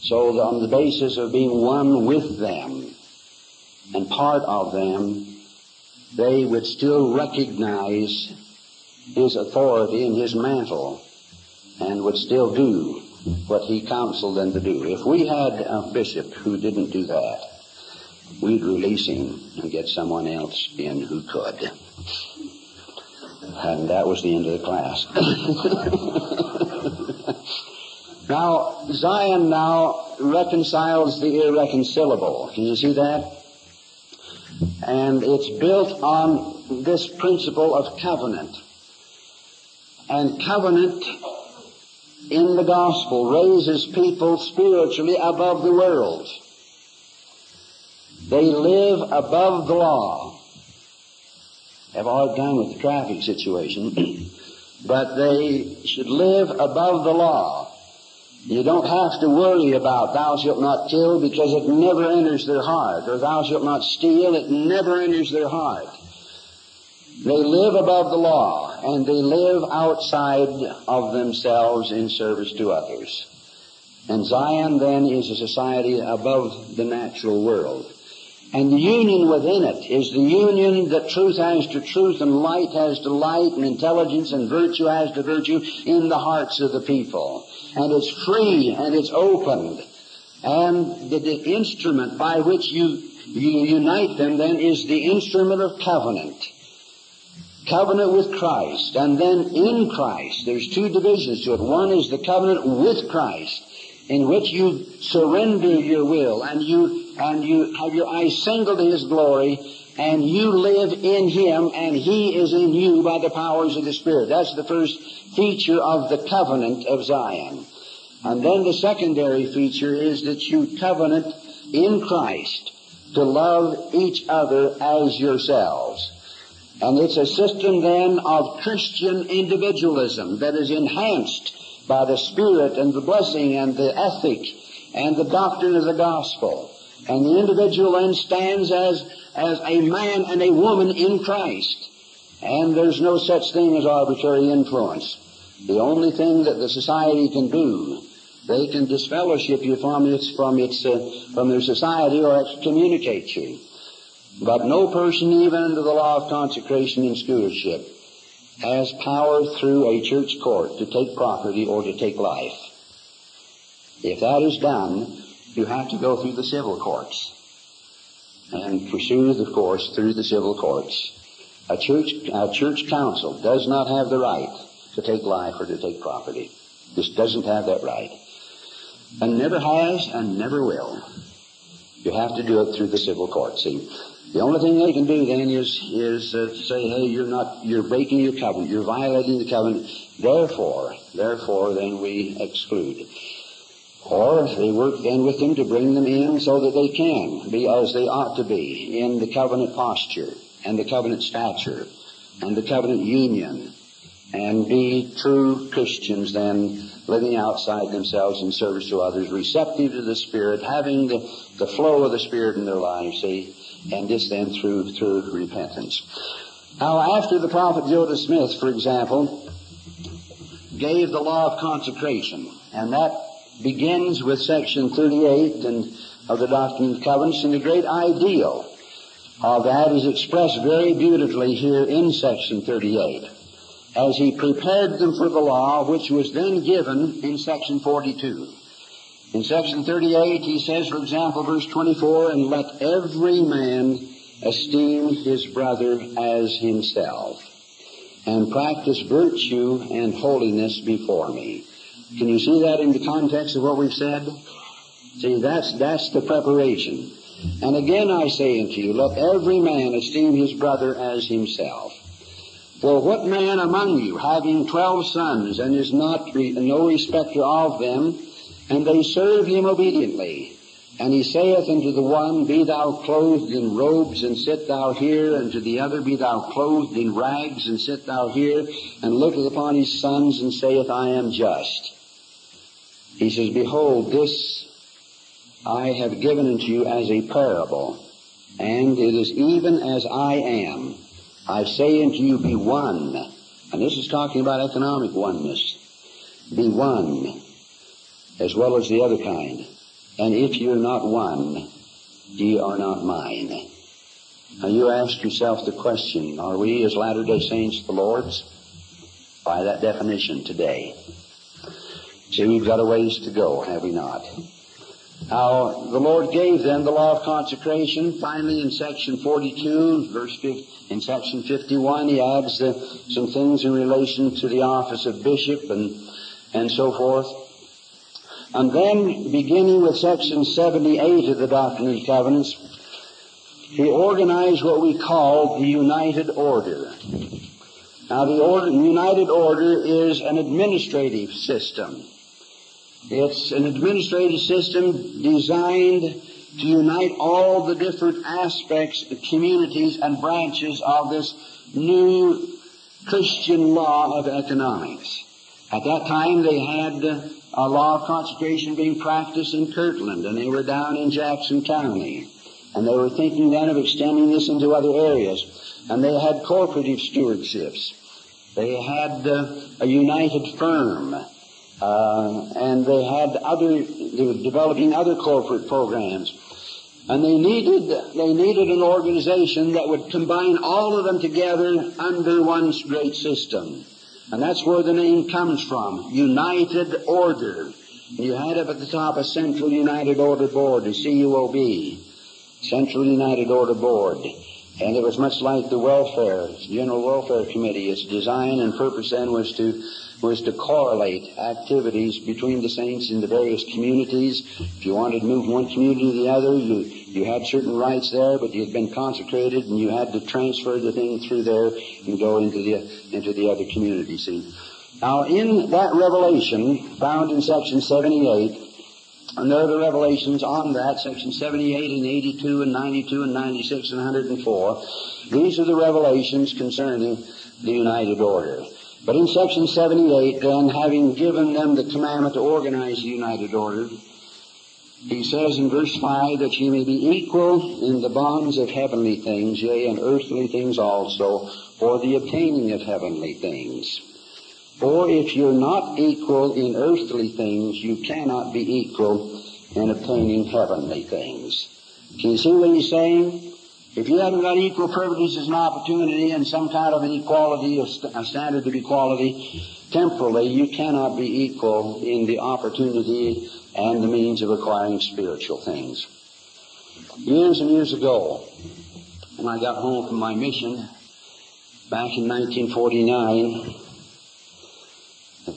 so that on the basis of being one with them and part of them, they would still recognize his authority and his mantle, and would still do what he counseled them to do. If we had a bishop who didn't do that, we'd release him and get someone else in who could. And that was the end of the class. Now, Zion now reconciles the irreconcilable. Can you see that? And it's built on this principle of covenant. And covenant in the gospel raises people spiritually above the world. They live above the law. They have a hard time with the traffic situation, but they should live above the law. You don't have to worry about thou shalt not kill, because it never enters their heart, or thou shalt not steal, it never enters their heart. They live above the law, and they live outside of themselves in service to others. And Zion then is a society above the natural world. And the union within it is the union that truth has to truth, and light has to light, and intelligence and virtue has to virtue in the hearts of the people. And it's free, and it's opened. And the instrument by which you unite them then is the instrument of covenant. Covenant with Christ, and then in Christ. There's two divisions to it. One is the covenant with Christ, in which you surrender your will, and you have your eyes single to His glory, and you live in Him, and He is in you by the powers of the Spirit. That's the first feature of the covenant of Zion. And then the secondary feature is that you covenant in Christ to love each other as yourselves. And it's a system then of Christian individualism that is enhanced by the Spirit and the blessing and the ethic and the doctrine of the gospel. And the individual then stands as a man and a woman in Christ. And there's no such thing as arbitrary influence. The only thing that the society can do, they can disfellowship you from their society, or excommunicate you. But no person, even under the law of consecration and stewardship, has power through a church court to take property or to take life. If that is done, you have to go through the civil courts and pursue the course through the civil courts. A church council does not have the right to take life or to take property. This doesn't have that right. And never has and never will. You have to do it through the civil courts, see. The only thing they can do then is say, hey, you're breaking your covenant, you're violating the covenant, therefore then we exclude. Or they work then with them to bring them in so that they can be as they ought to be in the covenant posture and the covenant stature and the covenant union, and be true Christians then, living outside themselves in service to others, receptive to the Spirit, having the flow of the Spirit in their lives, see, and this then through repentance. Now, after the prophet Joseph Smith, for example, gave the law of consecration, and that begins with section 38 and of the Doctrine and Covenants, and the great ideal of that is expressed very beautifully here in section 38, as he prepared them for the law, which was then given in section 42. In section 38, he says, for example, verse 24, and let every man esteem his brother as himself, and practice virtue and holiness before me. Can you see that in the context of what we've said? See, that's the preparation. And again I say unto you, let every man esteem his brother as himself. For what man among you, having 12 sons, and is not no respecter of them, and they serve him obediently, and he saith unto the one, Be thou clothed in robes, and sit thou here, and to the other, Be thou clothed in rags, and sit thou here, and looketh upon his sons, and saith, I am just. He says, Behold, this I have given unto you as a parable, and it is even as I am. I say unto you, be one. And this is talking about economic oneness. Be one, as well as the other kind. And if you're not one, ye are not mine. Now you ask yourself the question, are we as Latter-day Saints the Lord's? By that definition today. See, we've got a ways to go, have we not? Now, the Lord gave them the law of consecration. Finally, in section 42, in section 51, he adds some things in relation to the office of bishop and so forth. And then, beginning with section 78 of the Doctrine and Covenants, he organized what we call the United Order. Now, United Order is an administrative system. It's an administrative system designed to unite all the different aspects, communities, and branches of this new Christian law of economics. At that time, they had a law of consecration being practiced in Kirtland, and they were down in Jackson County. And they were thinking then of extending this into other areas. And they had corporative stewardships. They had a united firm. And they had they were developing other corporate programs. And they needed an organization that would combine all of them together under one great system. And that's where the name comes from, United Order. You had up at the top a Central United Order Board, a CUOB, Central United Order Board. And it was much like the General Welfare Committee. Its design and purpose then was to correlate activities between the saints in the various communities. If you wanted to move from one community to the other, you had certain rights there, but you had been consecrated, and you had to transfer the thing through there and go into the other community. See, now in that revelation found in section 78, and there are the revelations on that, section 78 and 82 and 92 and 96 and 104. These are the revelations concerning the United Order. But in section 78, then, having given them the commandment to organize the United Order, he says in verse 5 that ye may be equal in the bonds of heavenly things, yea, and earthly things also, for the obtaining of heavenly things. For if you're not equal in earthly things, you cannot be equal in obtaining heavenly things. Can you see what he's saying? If you haven't got equal privileges and opportunity and some kind of equality, a standard of equality, temporally, you cannot be equal in the opportunity and the means of acquiring spiritual things. Years and years ago, when I got home from my mission back in 1949,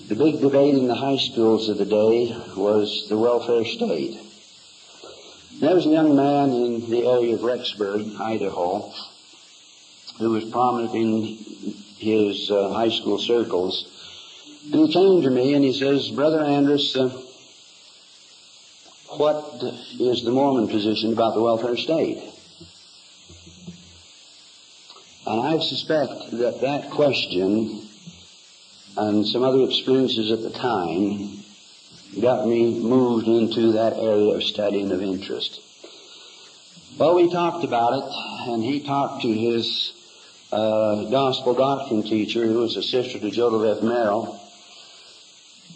the big debate in the high schools of the day was the welfare state. There was a young man in the area of Rexburg, Idaho, who was prominent in his high school circles. And he came to me and he says, Brother Andrus, what is the Mormon position about the welfare state? And I suspect that question and some other experiences at the time got me moved into that area of study and of interest. Well, we talked about it, and he talked to his gospel doctrine teacher, who was a sister to Joseph Merrill,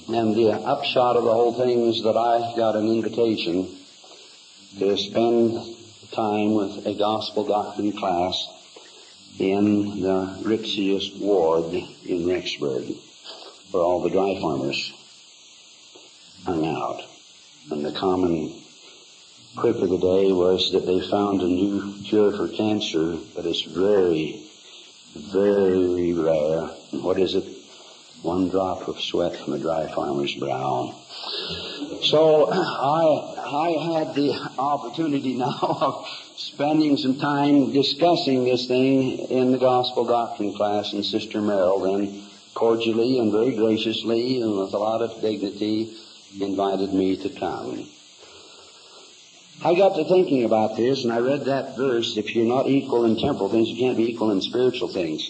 and the upshot of the whole thing is that I got an invitation to spend time with a gospel doctrine class in the Ripsius ward in Rexburg, where all the dry farmers hung out. And the common quip of the day was that they found a new cure for cancer, but it's very, very rare. And what is it? One drop of sweat from a dry farmer's brow. So I I had the opportunity now of spending some time discussing this thing in the Gospel Doctrine class, and Sister Merrill then cordially and very graciously and with a lot of dignity invited me to come. I got to thinking about this, and I read that verse, if you're not equal in temporal things, you can't be equal in spiritual things.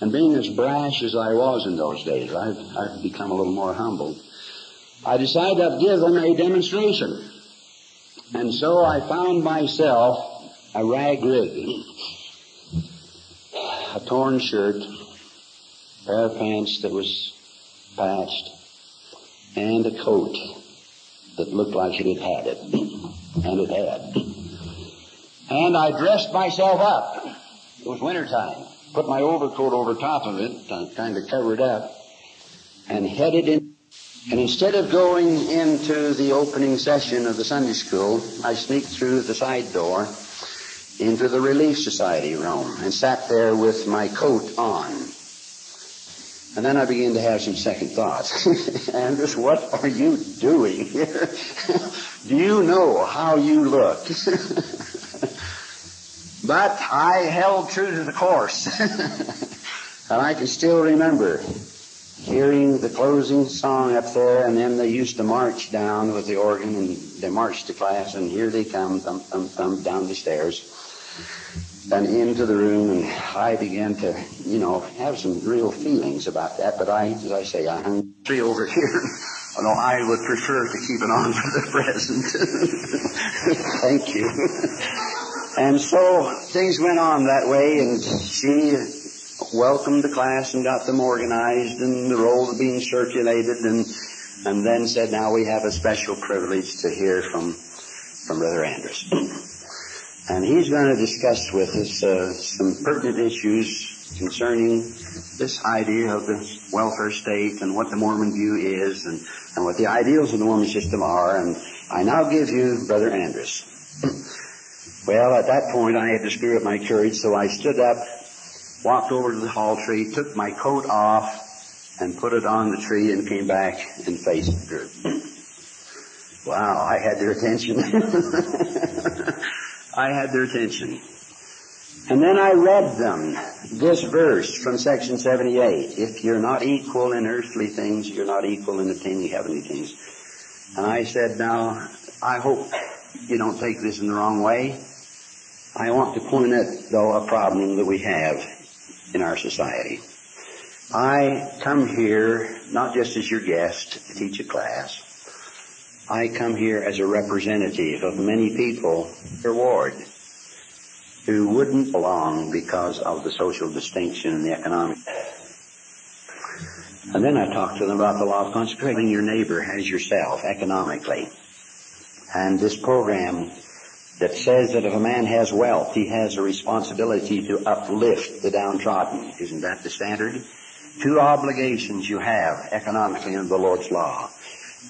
And being as brash as I was in those days, I've become a little more humble. I decided I'd give them a demonstration. And so I found myself a rag rig, a torn shirt, a pair of pants that was patched, and a coat that looked like it had it. And it had. And I dressed myself up. It was wintertime. Put my overcoat over top of it, kind of covered up, and headed in. And instead of going into the opening session of the Sunday school, I sneaked through the side door into the Relief Society room and sat there with my coat on. And then I began to have some second thoughts. Anders, what are you doing here? Do you know how you look? But I held true to the course. And I can still remember hearing the closing song up there, and then they used to march down with the organ, and they marched to class, and here they come, thump, thump, thump, down the stairs, and into the room, and I began to, have some real feelings about that, but I hung three over here. Although I would prefer to keep it on for the present. Thank you. And so things went on that way, and she welcomed the class and got them organized, and the rolls being circulated, and then said, now we have a special privilege to hear from Brother Anders. And he's going to discuss with us some pertinent issues concerning this idea of the welfare state and what the Mormon view is, and what the ideals of the Mormon system are. And I now give you Brother Anders. Well, at that point I had to screw up my courage, so I stood up, walked over to the hall tree, took my coat off, and put it on the tree, and came back and faced the group. Wow, I had their attention. I had their attention. And then I read them this verse from section 78. If you're not equal in earthly things, you're not equal in attaining heavenly things. And I said, now, I hope you don't take this in the wrong way. I want to point out, though, a problem that we have in our society. I come here not just as your guest to teach a class. I come here as a representative of many people, their ward, who wouldn't belong because of the social distinction and the economic. And then I talk to them about the law of consecration. Your neighbor as yourself economically. And this program that says that if a man has wealth, he has a responsibility to uplift the downtrodden. Isn't that the standard? Two obligations you have economically under the Lord's law.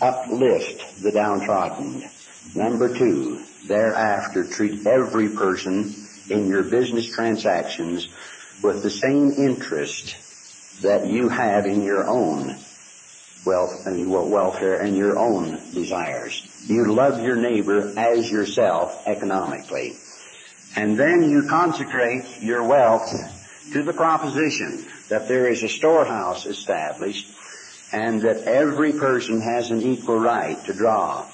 Uplift the downtrodden. Number two, thereafter treat every person in your business transactions with the same interest that you have in your own wealth and welfare and your own desires. You love your neighbor as yourself economically. And then you consecrate your wealth to the proposition that there is a storehouse established and that every person has an equal right to draw,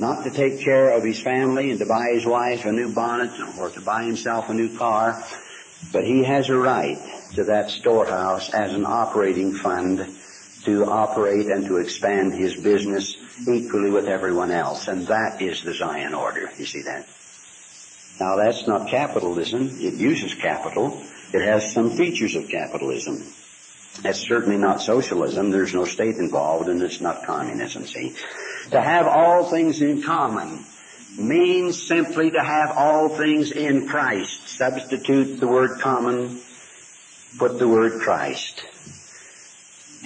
not to take care of his family and to buy his wife a new bonnet or to buy himself a new car, but he has a right to that storehouse as an operating fund to operate and to expand his business equally with everyone else. And that is the Zion order. You see that? Now, that's not capitalism. It uses capital. It has some features of capitalism. That's certainly not socialism. There's no state involved, and it's not communism, see? To have all things in common means simply to have all things in Christ. Substitute the word common, put the word Christ.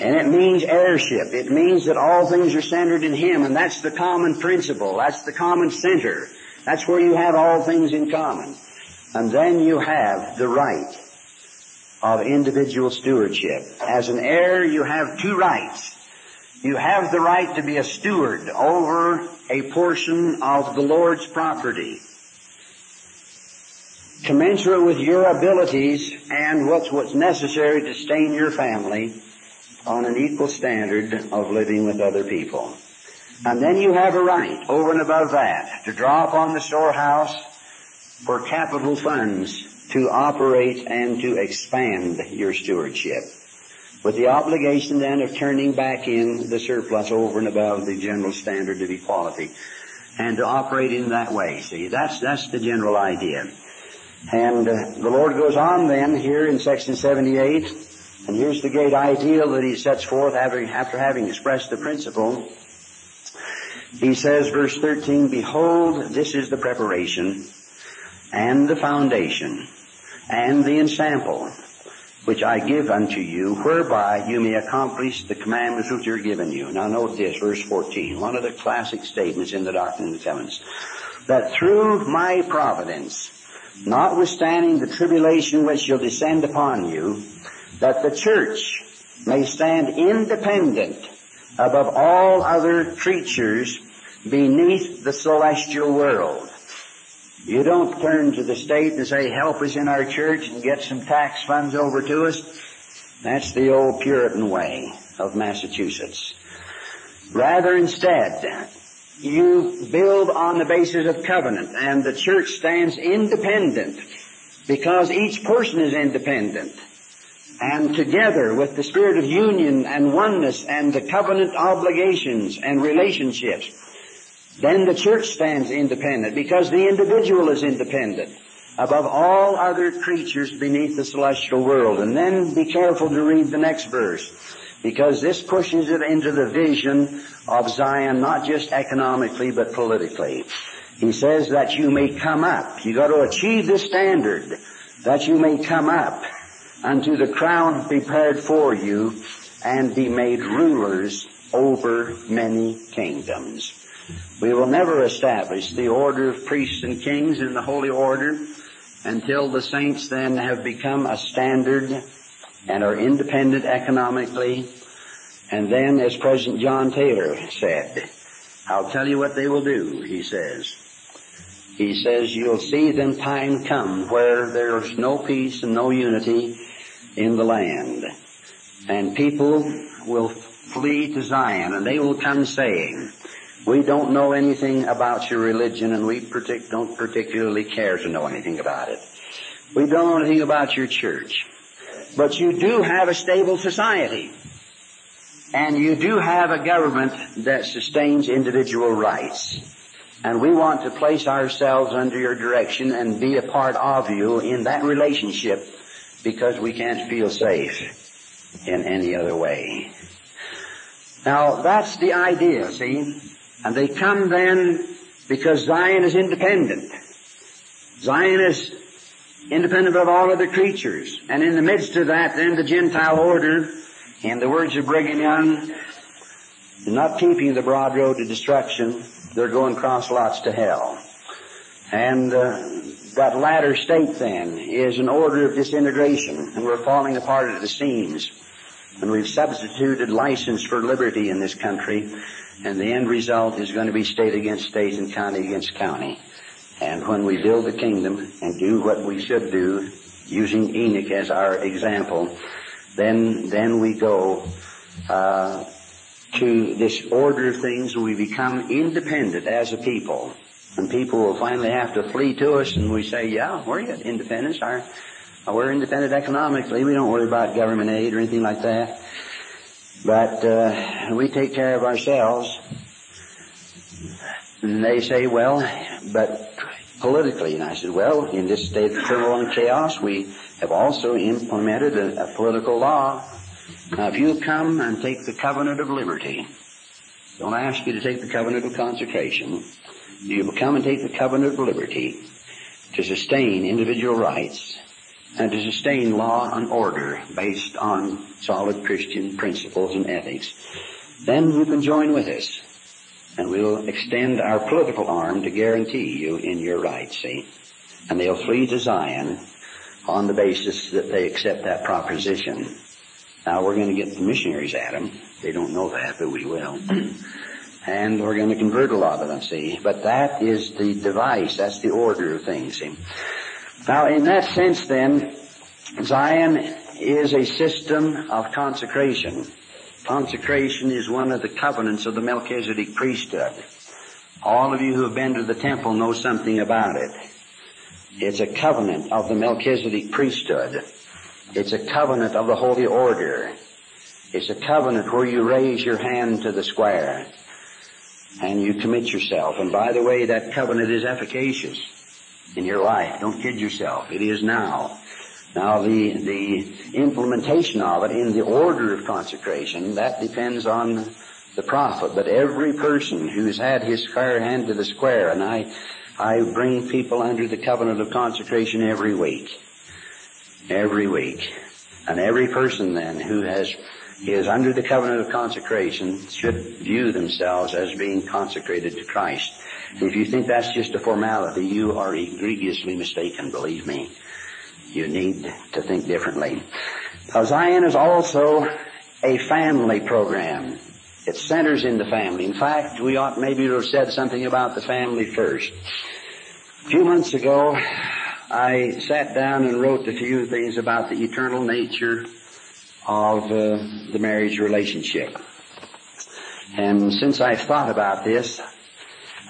And it means heirship. It means that all things are centered in Him, and that's the common principle. That's the common center. That's where you have all things in common. And then you have the right of individual stewardship. As an heir, you have two rights. You have the right to be a steward over a portion of the Lord's property, commensurate with your abilities and what's necessary to sustain your family on an equal standard of living with other people. And then you have a right, over and above that, to draw upon the storehouse for capital funds to operate and to expand your stewardship, with the obligation then of turning back in the surplus over and above the general standard of equality, and to operate in that way. See, that's the general idea. And the Lord goes on then here in section 78, and here's the great ideal that he sets forth after having expressed the principle. He says, verse 13, "Behold, this is the preparation, and the foundation, and the ensample, which I give unto you, whereby you may accomplish the commandments which are given you." Now note this, verse 14, one of the classic statements in the Doctrine and Covenants, "that through my providence, notwithstanding the tribulation which shall descend upon you, that the church may stand independent above all other creatures beneath the celestial world." You don't turn to the state and say, "Help us in our church and get some tax funds over to us." That's the old Puritan way of Massachusetts. Rather, instead, you build on the basis of covenant, and the church stands independent because each person is independent. And together with the spirit of union and oneness and the covenant obligations and relationships, then the church stands independent because the individual is independent above all other creatures beneath the celestial world. And then be careful to read the next verse, because this pushes it into the vision of Zion, not just economically but politically. He says that you may come up. You've got to achieve this standard, that you may come up unto the crown prepared for you, and be made rulers over many kingdoms. We will never establish the order of priests and kings in the holy order until the saints then have become a standard and are independent economically. And then, as President John Taylor said, "I'll tell you what they will do," he says. He says, "You'll see them time come where there's no peace and no unity in the land. And people will flee to Zion, and they will come saying, 'We don't know anything about your religion, and we don't particularly care to know anything about it. We don't know anything about your church. But you do have a stable society, and you do have a government that sustains individual rights. And we want to place ourselves under your direction and be a part of you in that relationship, because we can't feel safe in any other way.'" Now, that's the idea, see? And they come then because Zion is independent. Zion is independent of all other creatures. And in the midst of that, then the Gentile order, in the words of Brigham Young, is not keeping the broad road to destruction. They're going cross lots to hell. And that latter state, then, is an order of disintegration. And we're falling apart at the seams. And we've substituted license for liberty in this country, and the end result is going to be state against state and county against county. And when we build the kingdom and do what we should do, using Enoch as our example, then we go to this order of things, and we become independent as a people. And people will finally have to flee to us, and we say, "Yeah, we're independent. We're independent economically. We don't worry about government aid or anything like that. But we take care of ourselves." And they say, "Well, but politically." And I said, "Well, in this state of turmoil and chaos, we have also implemented a political law. Now, if you come and take the covenant of liberty, don't ask you to take the covenant of consecration. You will come and take the covenant of liberty to sustain individual rights, and to sustain law and order based on solid Christian principles and ethics. Then you can join with us, and we'll extend our political arm to guarantee you in your rights," see? And they'll flee to Zion on the basis that they accept that proposition. Now, we're going to get the missionaries at them. They don't know that, but we will. And we're going to convert a lot of them, see. But that is the device. That's the order of things, see. Now, in that sense, then, Zion is a system of consecration. Consecration is one of the covenants of the Melchizedek priesthood. All of you who have been to the temple know something about it. It's a covenant of the Melchizedek priesthood. It's a covenant of the holy order. It's a covenant where you raise your hand to the square and you commit yourself. And by the way, that covenant is efficacious in your life. Don't kid yourself. It is now. Now, the implementation of it in the order of consecration, that depends on the prophet. But every person who's had his square hand to the square, and I bring people under the covenant of consecration every week. Every week. And every person then who is under the covenant of consecration should view themselves as being consecrated to Christ. If you think that's just a formality, you are egregiously mistaken, believe me. You need to think differently. Now, Zion is also a family program. It centers in the family. In fact, we ought maybe to have said something about the family first. A few months ago, I sat down and wrote a few things about the eternal nature of the marriage relationship. And since I've thought about this,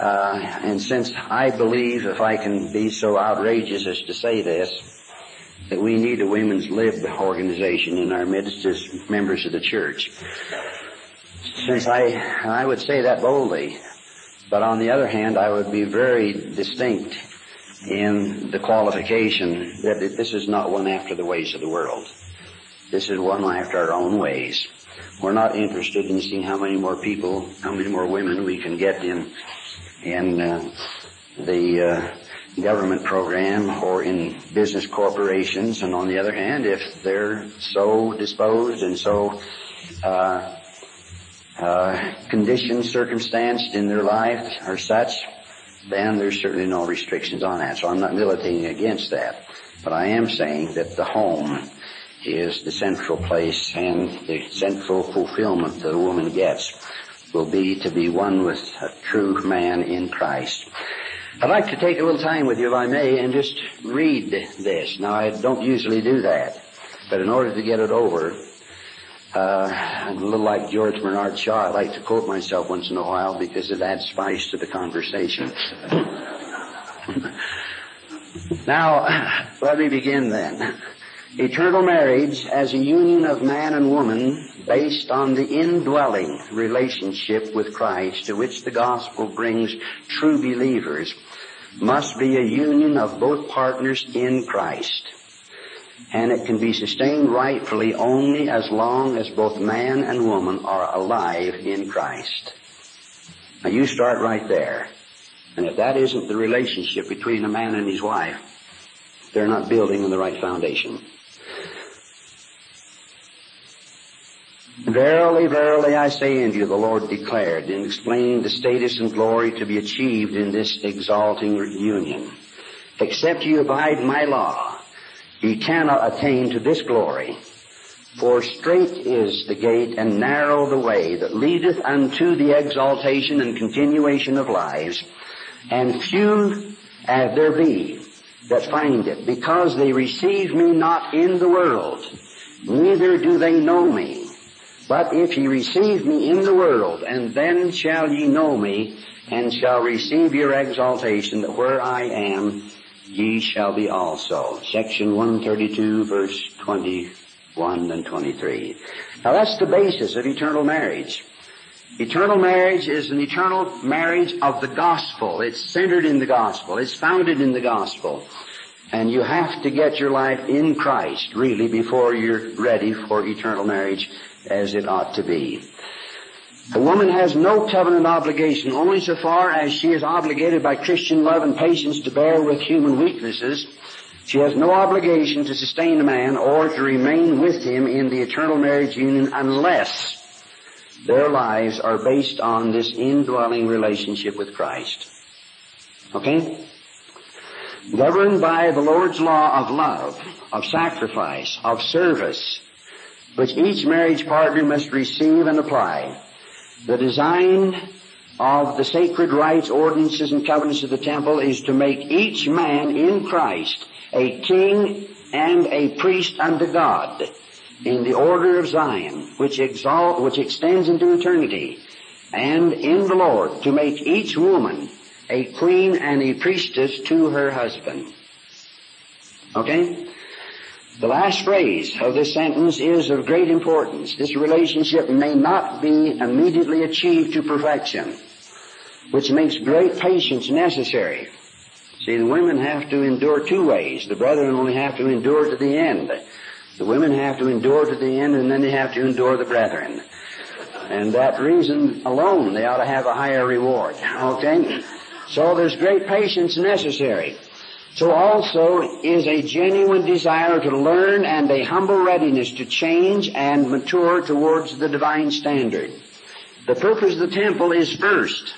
and since I believe, if I can be so outrageous as to say this, that we need a women's lib organization in our midst as members of the church. Since I would say that boldly, but on the other hand, I would be very distinct in the qualification that this is not one after the ways of the world. This is one after our own ways. We're not interested in seeing how many more people, how many more women we can get in the government program or in business corporations. And on the other hand, if they're so disposed and so conditions, circumstanced in their life are such, then there's certainly no restrictions on that. So I'm not militating against that. But I am saying that the home is the central place, and the central fulfillment that a woman gets will be to be one with a true man in Christ. I'd like to take a little time with you, if I may, and just read this. Now, I don't usually do that, but in order to get it over, I'm a little like George Bernard Shaw. I like to quote myself once in a while because it adds spice to the conversation. Now, let me begin then. Eternal marriage as a union of man and woman based on the indwelling relationship with Christ to which the gospel brings true believers must be a union of both partners in Christ. And it can be sustained rightfully only as long as both man and woman are alive in Christ. Now you start right there. And if that isn't the relationship between a man and his wife, they're not building on the right foundation. Verily, verily, I say unto you, the Lord declared, in explaining the status and glory to be achieved in this exalting union. Except ye abide my law, ye cannot attain to this glory. For strait is the gate and narrow the way that leadeth unto the exaltation and continuation of lives, and few as there be that find it, because they receive me not in the world, neither do they know me. But if ye receive me in the world, and then shall ye know me, and shall receive your exaltation, that where I am, ye shall be also. Section 132, verse 21 and 23. Now that's the basis of eternal marriage. Eternal marriage is an eternal marriage of the gospel. It's centered in the gospel. It's founded in the gospel. And you have to get your life in Christ, really, before you're ready for eternal marriage as it ought to be. A woman has no covenant obligation only so far as she is obligated by Christian love and patience to bear with human weaknesses. She has no obligation to sustain a man or to remain with him in the eternal marriage union unless their lives are based on this indwelling relationship with Christ. Okay? Governed by the Lord's law of love, of sacrifice, of service, which each marriage partner must receive and apply. The design of the sacred rites, ordinances, and covenants of the temple is to make each man in Christ a king and a priest unto God in the order of Zion, which extends into eternity, and in the Lord to make each woman a queen and a priestess to her husband. Okay? The last phrase of this sentence is of great importance. This relationship may not be immediately achieved to perfection, which makes great patience necessary. See, the women have to endure two ways. The brethren only have to endure to the end. The women have to endure to the end, and then they have to endure the brethren. And that reason alone, they ought to have a higher reward. Okay? So there's great patience necessary. So also is a genuine desire to learn and a humble readiness to change and mature towards the divine standard. The purpose of the temple is first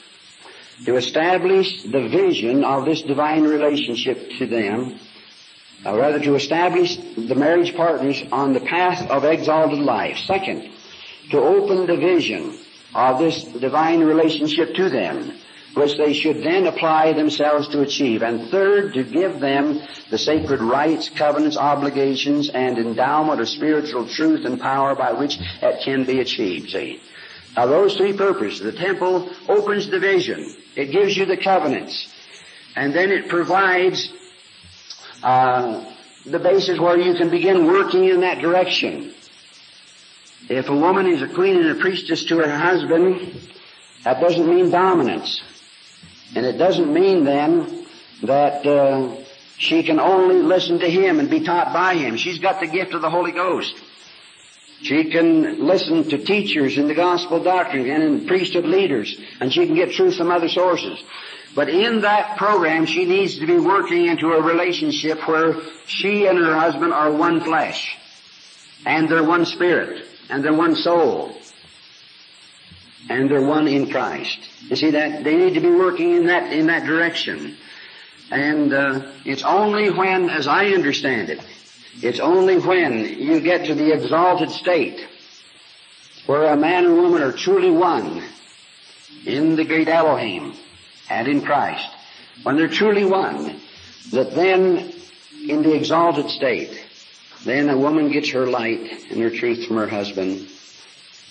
to establish the vision of this divine relationship to them, or rather to establish the marriage partners on the path of exalted life. Second, to open the vision of this divine relationship to them, which they should then apply themselves to achieve. And third, to give them the sacred rights, covenants, obligations, and endowment of spiritual truth and power by which that can be achieved. See? Now those three purposes. The temple opens the vision. It gives you the covenants. And then it provides the basis where you can begin working in that direction. If a woman is a queen and a priestess to her husband, that doesn't mean dominance. And it doesn't mean, then, that she can only listen to him and be taught by him. She's got the gift of the Holy Ghost. She can listen to teachers in the gospel doctrine and in priesthood leaders, and she can get truth from other sources. But in that program, she needs to be working into a relationship where she and her husband are one flesh, and they're one spirit, and they're one soul, and they're one in Christ. You see that? They need to be working in that direction. And it's only when, as I understand it, it's only when you get to the exalted state where a man and woman are truly one in the great Elohim and in Christ, when they're truly one, that then in the exalted state, then a woman gets her light and her truth from her husband,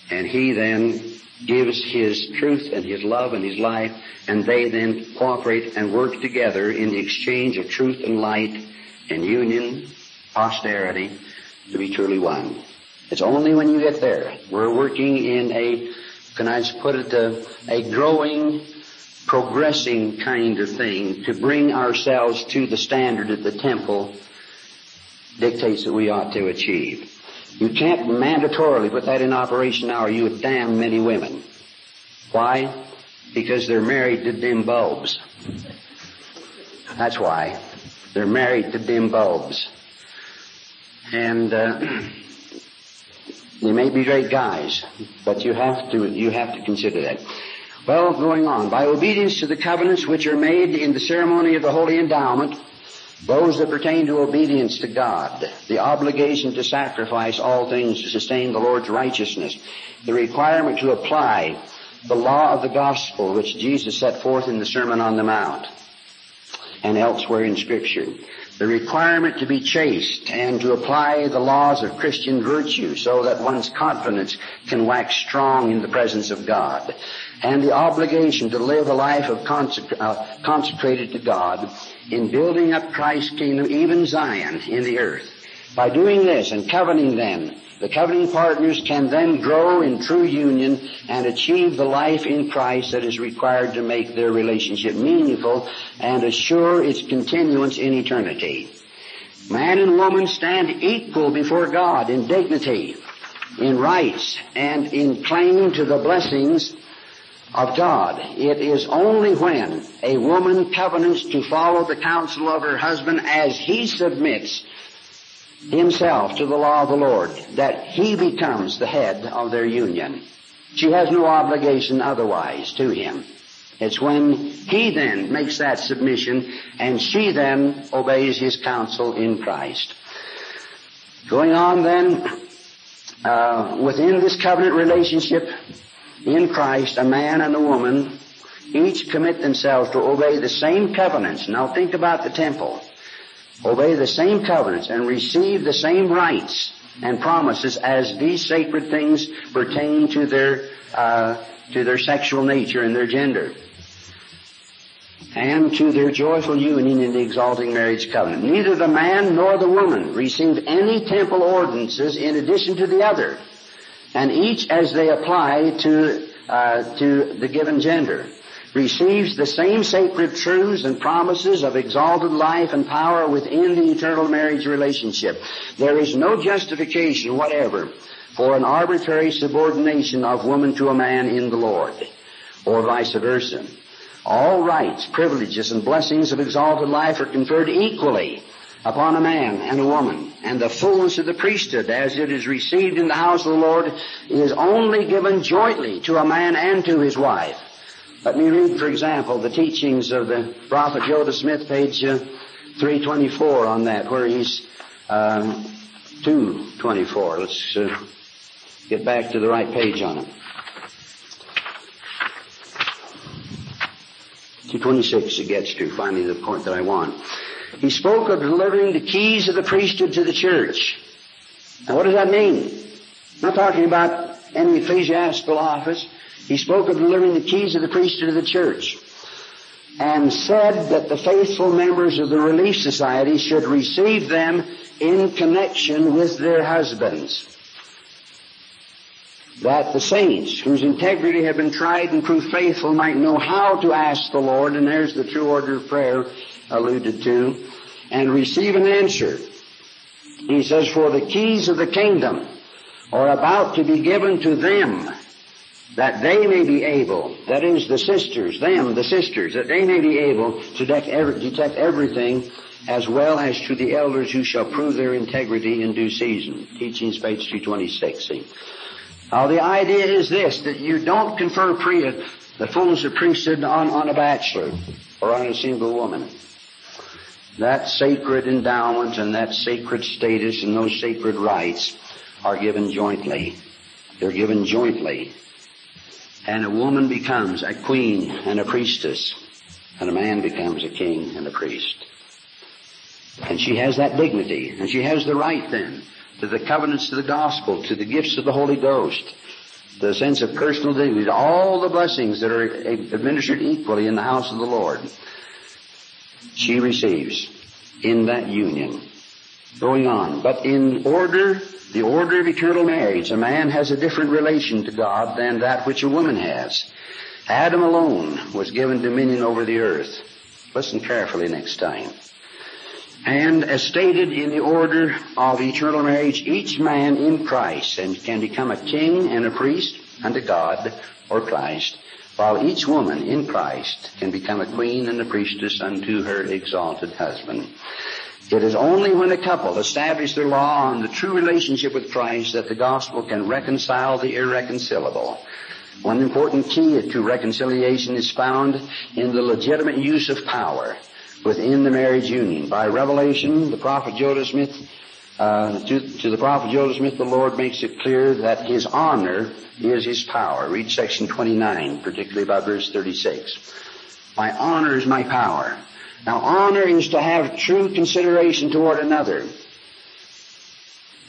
and he then gives his truth and his love and his life, and they then cooperate and work together in the exchange of truth and light and union, posterity, to be truly one. It's only when you get there. We're working in a, can I just put it, a growing, progressing kind of thing to bring ourselves to the standard that the temple dictates that we ought to achieve. You can't mandatorily put that in operation now, or you would damn many women. Why? Because they're married to dim bulbs. That's why. They're married to dim bulbs. And they may be great guys, but you have to consider that. Well, going on. By obedience to the covenants which are made in the ceremony of the holy endowment, those that pertain to obedience to God, the obligation to sacrifice all things to sustain the Lord's righteousness, the requirement to apply the law of the gospel which Jesus set forth in the Sermon on the Mount and elsewhere in Scripture, the requirement to be chaste and to apply the laws of Christian virtue so that one's confidence can wax strong in the presence of God, and the obligation to live a life of consecrated to God in building up Christ's kingdom, even Zion, in the earth. By doing this and covenanting them, the covenanting partners can then grow in true union and achieve the life in Christ that is required to make their relationship meaningful and assure its continuance in eternity. Man and woman stand equal before God in dignity, in rights, and in claim to the blessings of God. It is only when a woman covenants to follow the counsel of her husband as he submits himself to the law of the Lord that he becomes the head of their union. She has no obligation otherwise to him. It's when he then makes that submission and she then obeys his counsel in Christ. Going on then, within this covenant relationship in Christ, a man and a woman each commit themselves to obey the same covenants. Now think about the temple. Obey the same covenants and receive the same rights and promises as these sacred things pertain to their sexual nature and their gender, and to their joyful union in the exalting marriage covenant. Neither the man nor the woman receive any temple ordinances in addition to the other, and each as they apply to the given gender receives the same sacred truths and promises of exalted life and power within the eternal marriage relationship. There is no justification whatever for an arbitrary subordination of woman to a man in the Lord, or vice versa. All rights, privileges, and blessings of exalted life are conferred equally upon a man and a woman, and the fullness of the priesthood, as it is received in the house of the Lord, is only given jointly to a man and to his wife. Let me read, for example, the teachings of the prophet Joseph Smith, page 324 on that, where he's 224. Let's get back to the right page on it. 226 it gets to, finally, the point that I want. He spoke of delivering the keys of the priesthood to the church. Now, what does that mean? I'm not talking about any ecclesiastical office. He spoke of delivering the keys of the priesthood to the church, and said that the faithful members of the Relief Society should receive them in connection with their husbands. That the saints, whose integrity had been tried and proved faithful, might know how to ask the Lord, and there's the true order of prayer alluded to, and receive an answer. He says, for the keys of the kingdom are about to be given to them, that they may be able, that is the sisters, them, the sisters, that they may be able to detect everything, as well as to the elders who shall prove their integrity in due season. Teachings, page 226. See? Now, the idea is this, that you don't confer the fullness of priesthood on a bachelor or on a single woman. That sacred endowment and that sacred status and those sacred rights are given jointly. They're given jointly. And a woman becomes a queen and a priestess, and a man becomes a king and a priest. And she has that dignity, and she has the right then to the covenants of the gospel, to the gifts of the Holy Ghost, the sense of personal dignity, all the blessings that are administered equally in the house of the Lord. She receives in that union. Going on, but in order, the order of eternal marriage, a man has a different relation to God than that which a woman has. Adam alone was given dominion over the earth. Listen carefully next time. And as stated in the order of eternal marriage, each man in Christ and can become a king and a priest unto God or Christ, while each woman in Christ can become a queen and a priestess unto her exalted husband. It is only when a couple establish their law on the true relationship with Christ that the gospel can reconcile the irreconcilable. One important key to reconciliation is found in the legitimate use of power within the marriage union. By revelation, the prophet Joseph Smith, to the prophet Joseph Smith, the Lord makes it clear that his honor is his power. Read section 29, particularly by verse 36. My honor is my power. Now, honor is to have true consideration toward another,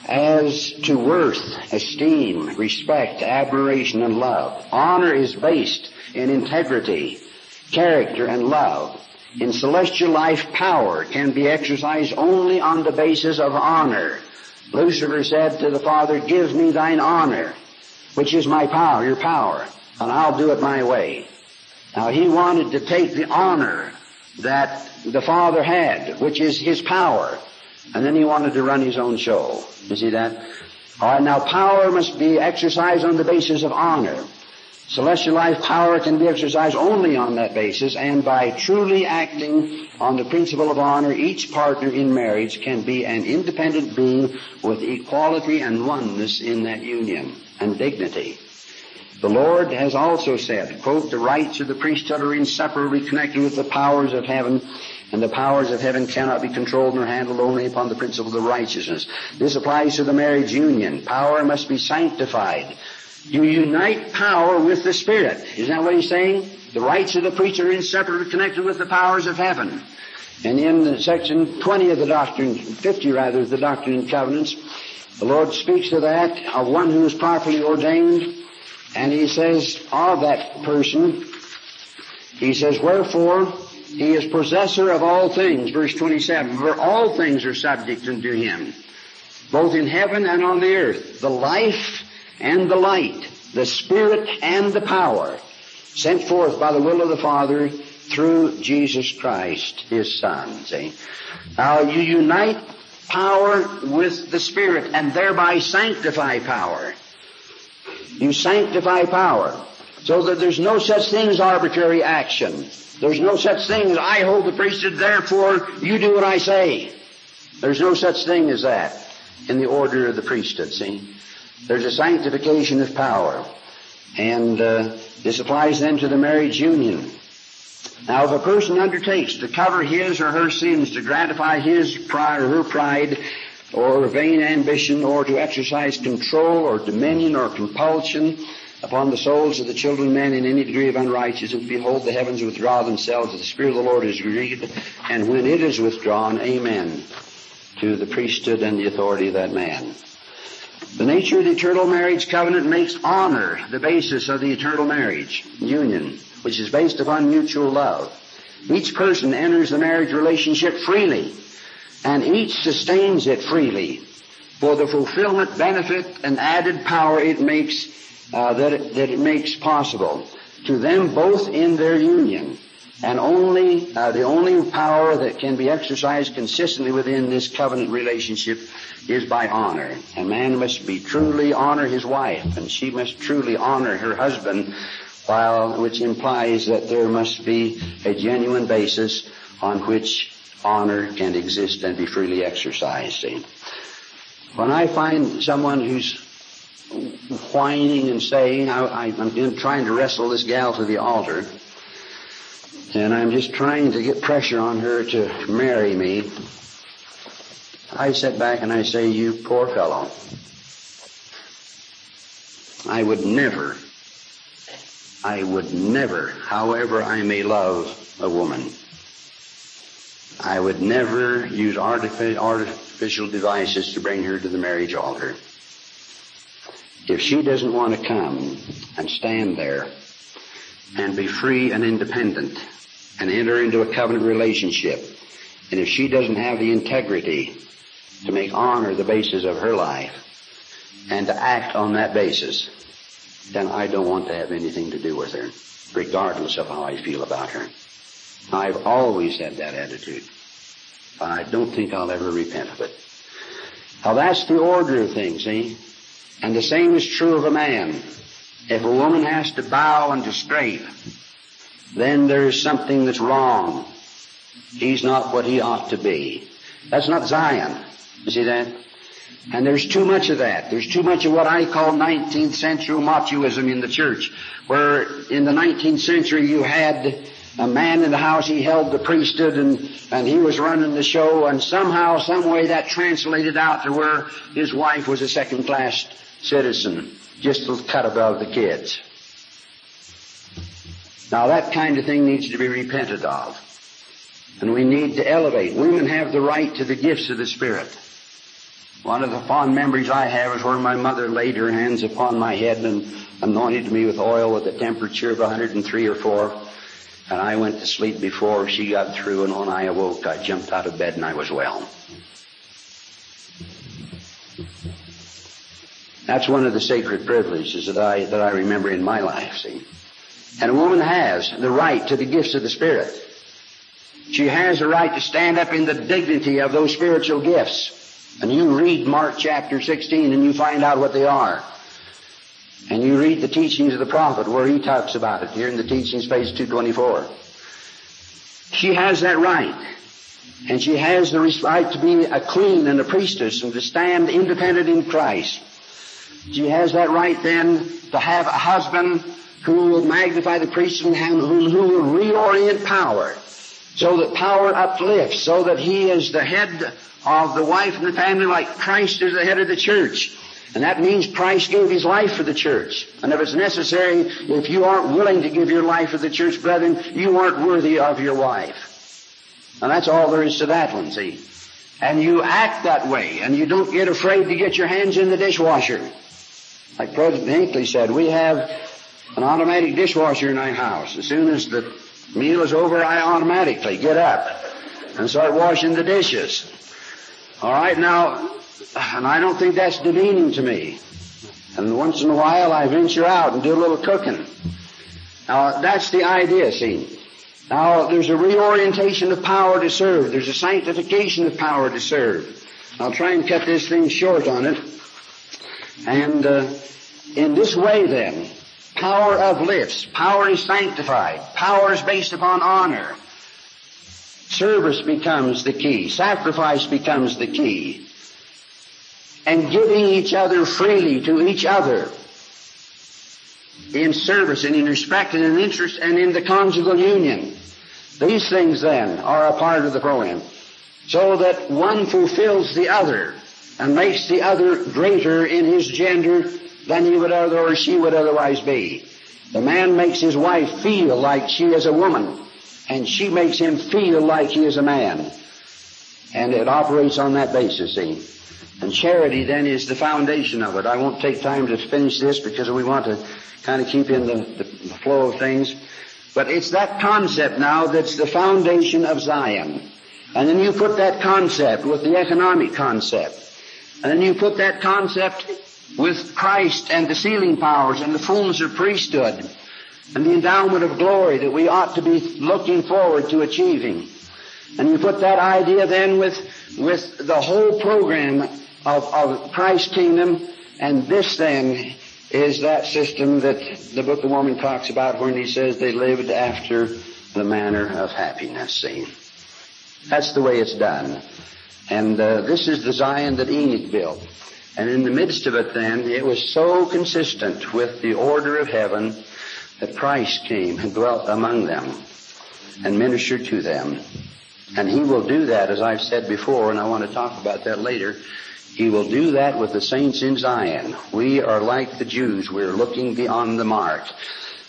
as to worth, esteem, respect, admiration, and love. Honor is based in integrity, character, and love. In celestial life, power can be exercised only on the basis of honor. Lucifer said to the Father, give me thine honor, which is my power, your power, and I'll do it my way. Now, he wanted to take the honor that the Father had, which is his power, and then he wanted to run his own show. You see that? All right, now power must be exercised on the basis of honor. Celestial life power can be exercised only on that basis, and by truly acting on the principle of honor, each partner in marriage can be an independent being with equality and oneness in that union and dignity. The Lord has also said, quote, the rights of the priesthood are inseparably connected with the powers of heaven, and the powers of heaven cannot be controlled nor handled only upon the principle of righteousness. This applies to the marriage union. Power must be sanctified. You unite power with the Spirit. Isn't that what he's saying? the rights of the preacher are inseparably connected with the powers of heaven. And in section 20 of the Doctrine, 50 rather, of the Doctrine and Covenants, the Lord speaks to that of one who is properly ordained, and he says, of that person, he says, wherefore he is possessor of all things, verse 27, for all things are subject unto him, both in heaven and on the earth, the life and the light, the spirit and the power, sent forth by the will of the Father through Jesus Christ, his Son. See? Now, you unite power with the Spirit and thereby sanctify power. You sanctify power so that there's no such thing as arbitrary action. There's no such thing as I hold the priesthood, therefore you do what I say. There's no such thing as that in the order of the priesthood, see? There's a sanctification of power. And this applies then to the marriage union. Now, if a person undertakes to cover his or her sins, to gratify his pride or her pride, or vain ambition, or to exercise control or dominion or compulsion upon the souls of the children of men in any degree of unrighteousness, behold, the heavens withdraw themselves, the Spirit of the Lord is grieved, and when it is withdrawn, amen, to the priesthood and the authority of that man. The nature of the eternal marriage covenant makes honor the basis of the eternal marriage union, which is based upon mutual love. Each person enters the marriage relationship freely, and each sustains it freely for the fulfillment, benefit, and added power it makes that it makes possible to them both in their union. And only the only power that can be exercised consistently within this covenant relationship is by honor. A man must be truly honor his wife, and she must truly honor her husband, which implies that there must be a genuine basis on which honor can exist and be freely exercised. When I find someone who's whining and saying, I'm trying to wrestle this gal to the altar, and I'm just trying to get pressure on her to marry me, I sit back and I say, you poor fellow, I would never, however I may love a woman, I would never use artificial devices to bring her to the marriage altar. If she doesn't want to come and stand there and be free and independent and enter into a covenant relationship, and if she doesn't have the integrity to make honor the basis of her life and to act on that basis, then I don't want to have anything to do with her, regardless of how I feel about her. I've always had that attitude. I don't think I'll ever repent of it. Now, that's the order of things, see? And the same is true of a man. If a woman has to bow and to scrape, then there is something that's wrong. He's not what he ought to be. That's not Zion. You see that? And there's too much of that. There's too much of what I call 19th century machismo in the church, where in the 19th century you had a man in the house, he held the priesthood, and he was running the show, and somehow, some way, that translated out to where his wife was a second-class citizen, just a little cut above the kids. Now, that kind of thing needs to be repented of, and we need to elevate. Women have the right to the gifts of the Spirit. One of the fond memories I have is where my mother laid her hands upon my head and anointed me with oil at the temperature of 103 or 4, and I went to sleep before she got through, and when I awoke, I jumped out of bed and I was well. That's one of the sacred privileges that I remember in my life, see. And a woman has the right to the gifts of the Spirit. She has the right to stand up in the dignity of those spiritual gifts. And you read Mark chapter 16 and you find out what they are. And you read the teachings of the prophet where he talks about it, here in the teachings, page 224. She has that right. And she has the right to be a queen and a priestess and to stand independent in Christ. She has that right then to have a husband who will magnify the priesthood and who will reorient power so that power uplifts, so that he is the head of the wife and the family like Christ is the head of the church. And that means Christ gave his life for the church. And if it's necessary, if you aren't willing to give your life for the church, brethren, you aren't worthy of your wife. And that's all there is to that one, see. And you act that way, and you don't get afraid to get your hands in the dishwasher. Like President Hinckley said, we have an automatic dishwasher in our house. As soon as the meal is over, I automatically get up and start washing the dishes. All right, now, and I don't think that's demeaning to me. And once in a while, I venture out and do a little cooking. Now, that's the idea, see. Now, there's a reorientation of power to serve. There's a sanctification of power to serve. I'll try and cut this thing short on it. And in this way, then, power uplifts. Power is sanctified. Power is based upon honor. Service becomes the key. Sacrifice becomes the key. And giving each other freely to each other in service and in respect and in interest and in the conjugal union. These things, then, are a part of the program. So that one fulfills the other and makes the other greater in his gender than he would other or she would otherwise be. The man makes his wife feel like she is a woman, and she makes him feel like he is a man. And it operates on that basis, see. And charity, then, is the foundation of it. I won't take time to finish this because we want to kind of keep in the flow of things. But it's that concept now that's the foundation of Zion. And then you put that concept with the economic concept. And then you put that concept with Christ and the sealing powers and the fullness of priesthood and the endowment of glory that we ought to be looking forward to achieving. And you put that idea then with the whole program of Christ's kingdom, and this then is that system that the Book of Mormon talks about when he says they lived after the manner of happiness. See, that's the way it's done. And this is the Zion that Enoch built. And in the midst of it then, it was so consistent with the order of heaven that Christ came and dwelt among them and ministered to them. And he will do that, as I've said before, and I want to talk about that later. He will do that with the saints in Zion. We are like the Jews. We're looking beyond the mark.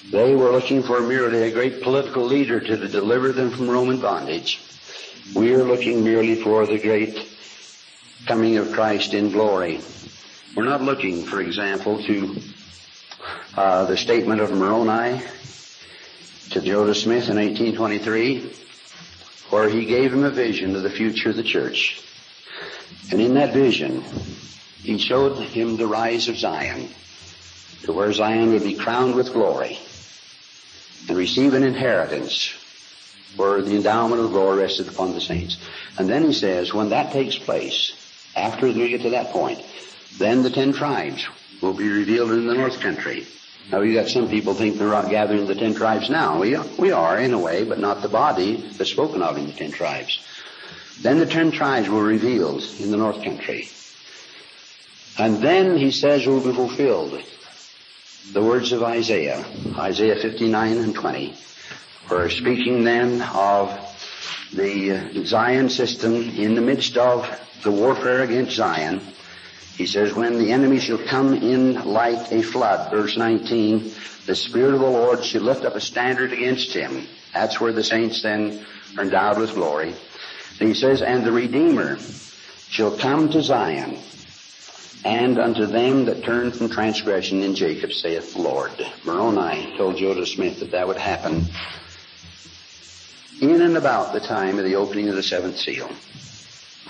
They were looking for merely a great political leader to deliver them from Roman bondage. We are looking merely for the great coming of Christ in glory. We're not looking, for example, to the statement of Moroni to Joseph Smith in 1823, where he gave him a vision of the future of the church. And in that vision, he showed him the rise of Zion, to where Zion would be crowned with glory and receive an inheritance where the endowment of glory rested upon the saints. And then he says, when that takes place, after we get to that point, then the 10 tribes will be revealed in the north country. Now, you got some people think they're out gathering the 10 tribes now. We are, in a way, but not the body that's spoken of in the 10 tribes. Then the 10 tribes were revealed in the north country. And then, he says, will be fulfilled the words of Isaiah, Isaiah 59 and 20, where speaking then of the Zion system in the midst of the warfare against Zion. He says, when the enemy shall come in like a flood, verse 19, the Spirit of the Lord shall lift up a standard against him. That's where the saints then are endowed with glory. And he says, and the Redeemer shall come to Zion, and unto them that turn from transgression in Jacob, saith the Lord. Moroni told Joseph Smith that that would happen in and about the time of the opening of the 7th seal.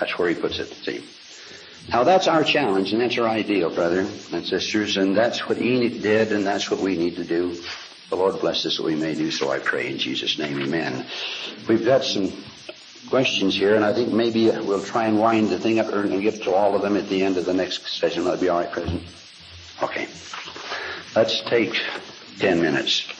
That's where he puts it, see. Now, that's our challenge, and that's our ideal, brother and sisters, and that's what Enoch did, and that's what we need to do. The Lord bless us that we may do so, I pray, in Jesus' name, amen. We've got some questions here, and I think maybe we'll try and wind the thing up and get to all of them at the end of the next session. That'll be all right, President? Okay. Let's take 10 minutes.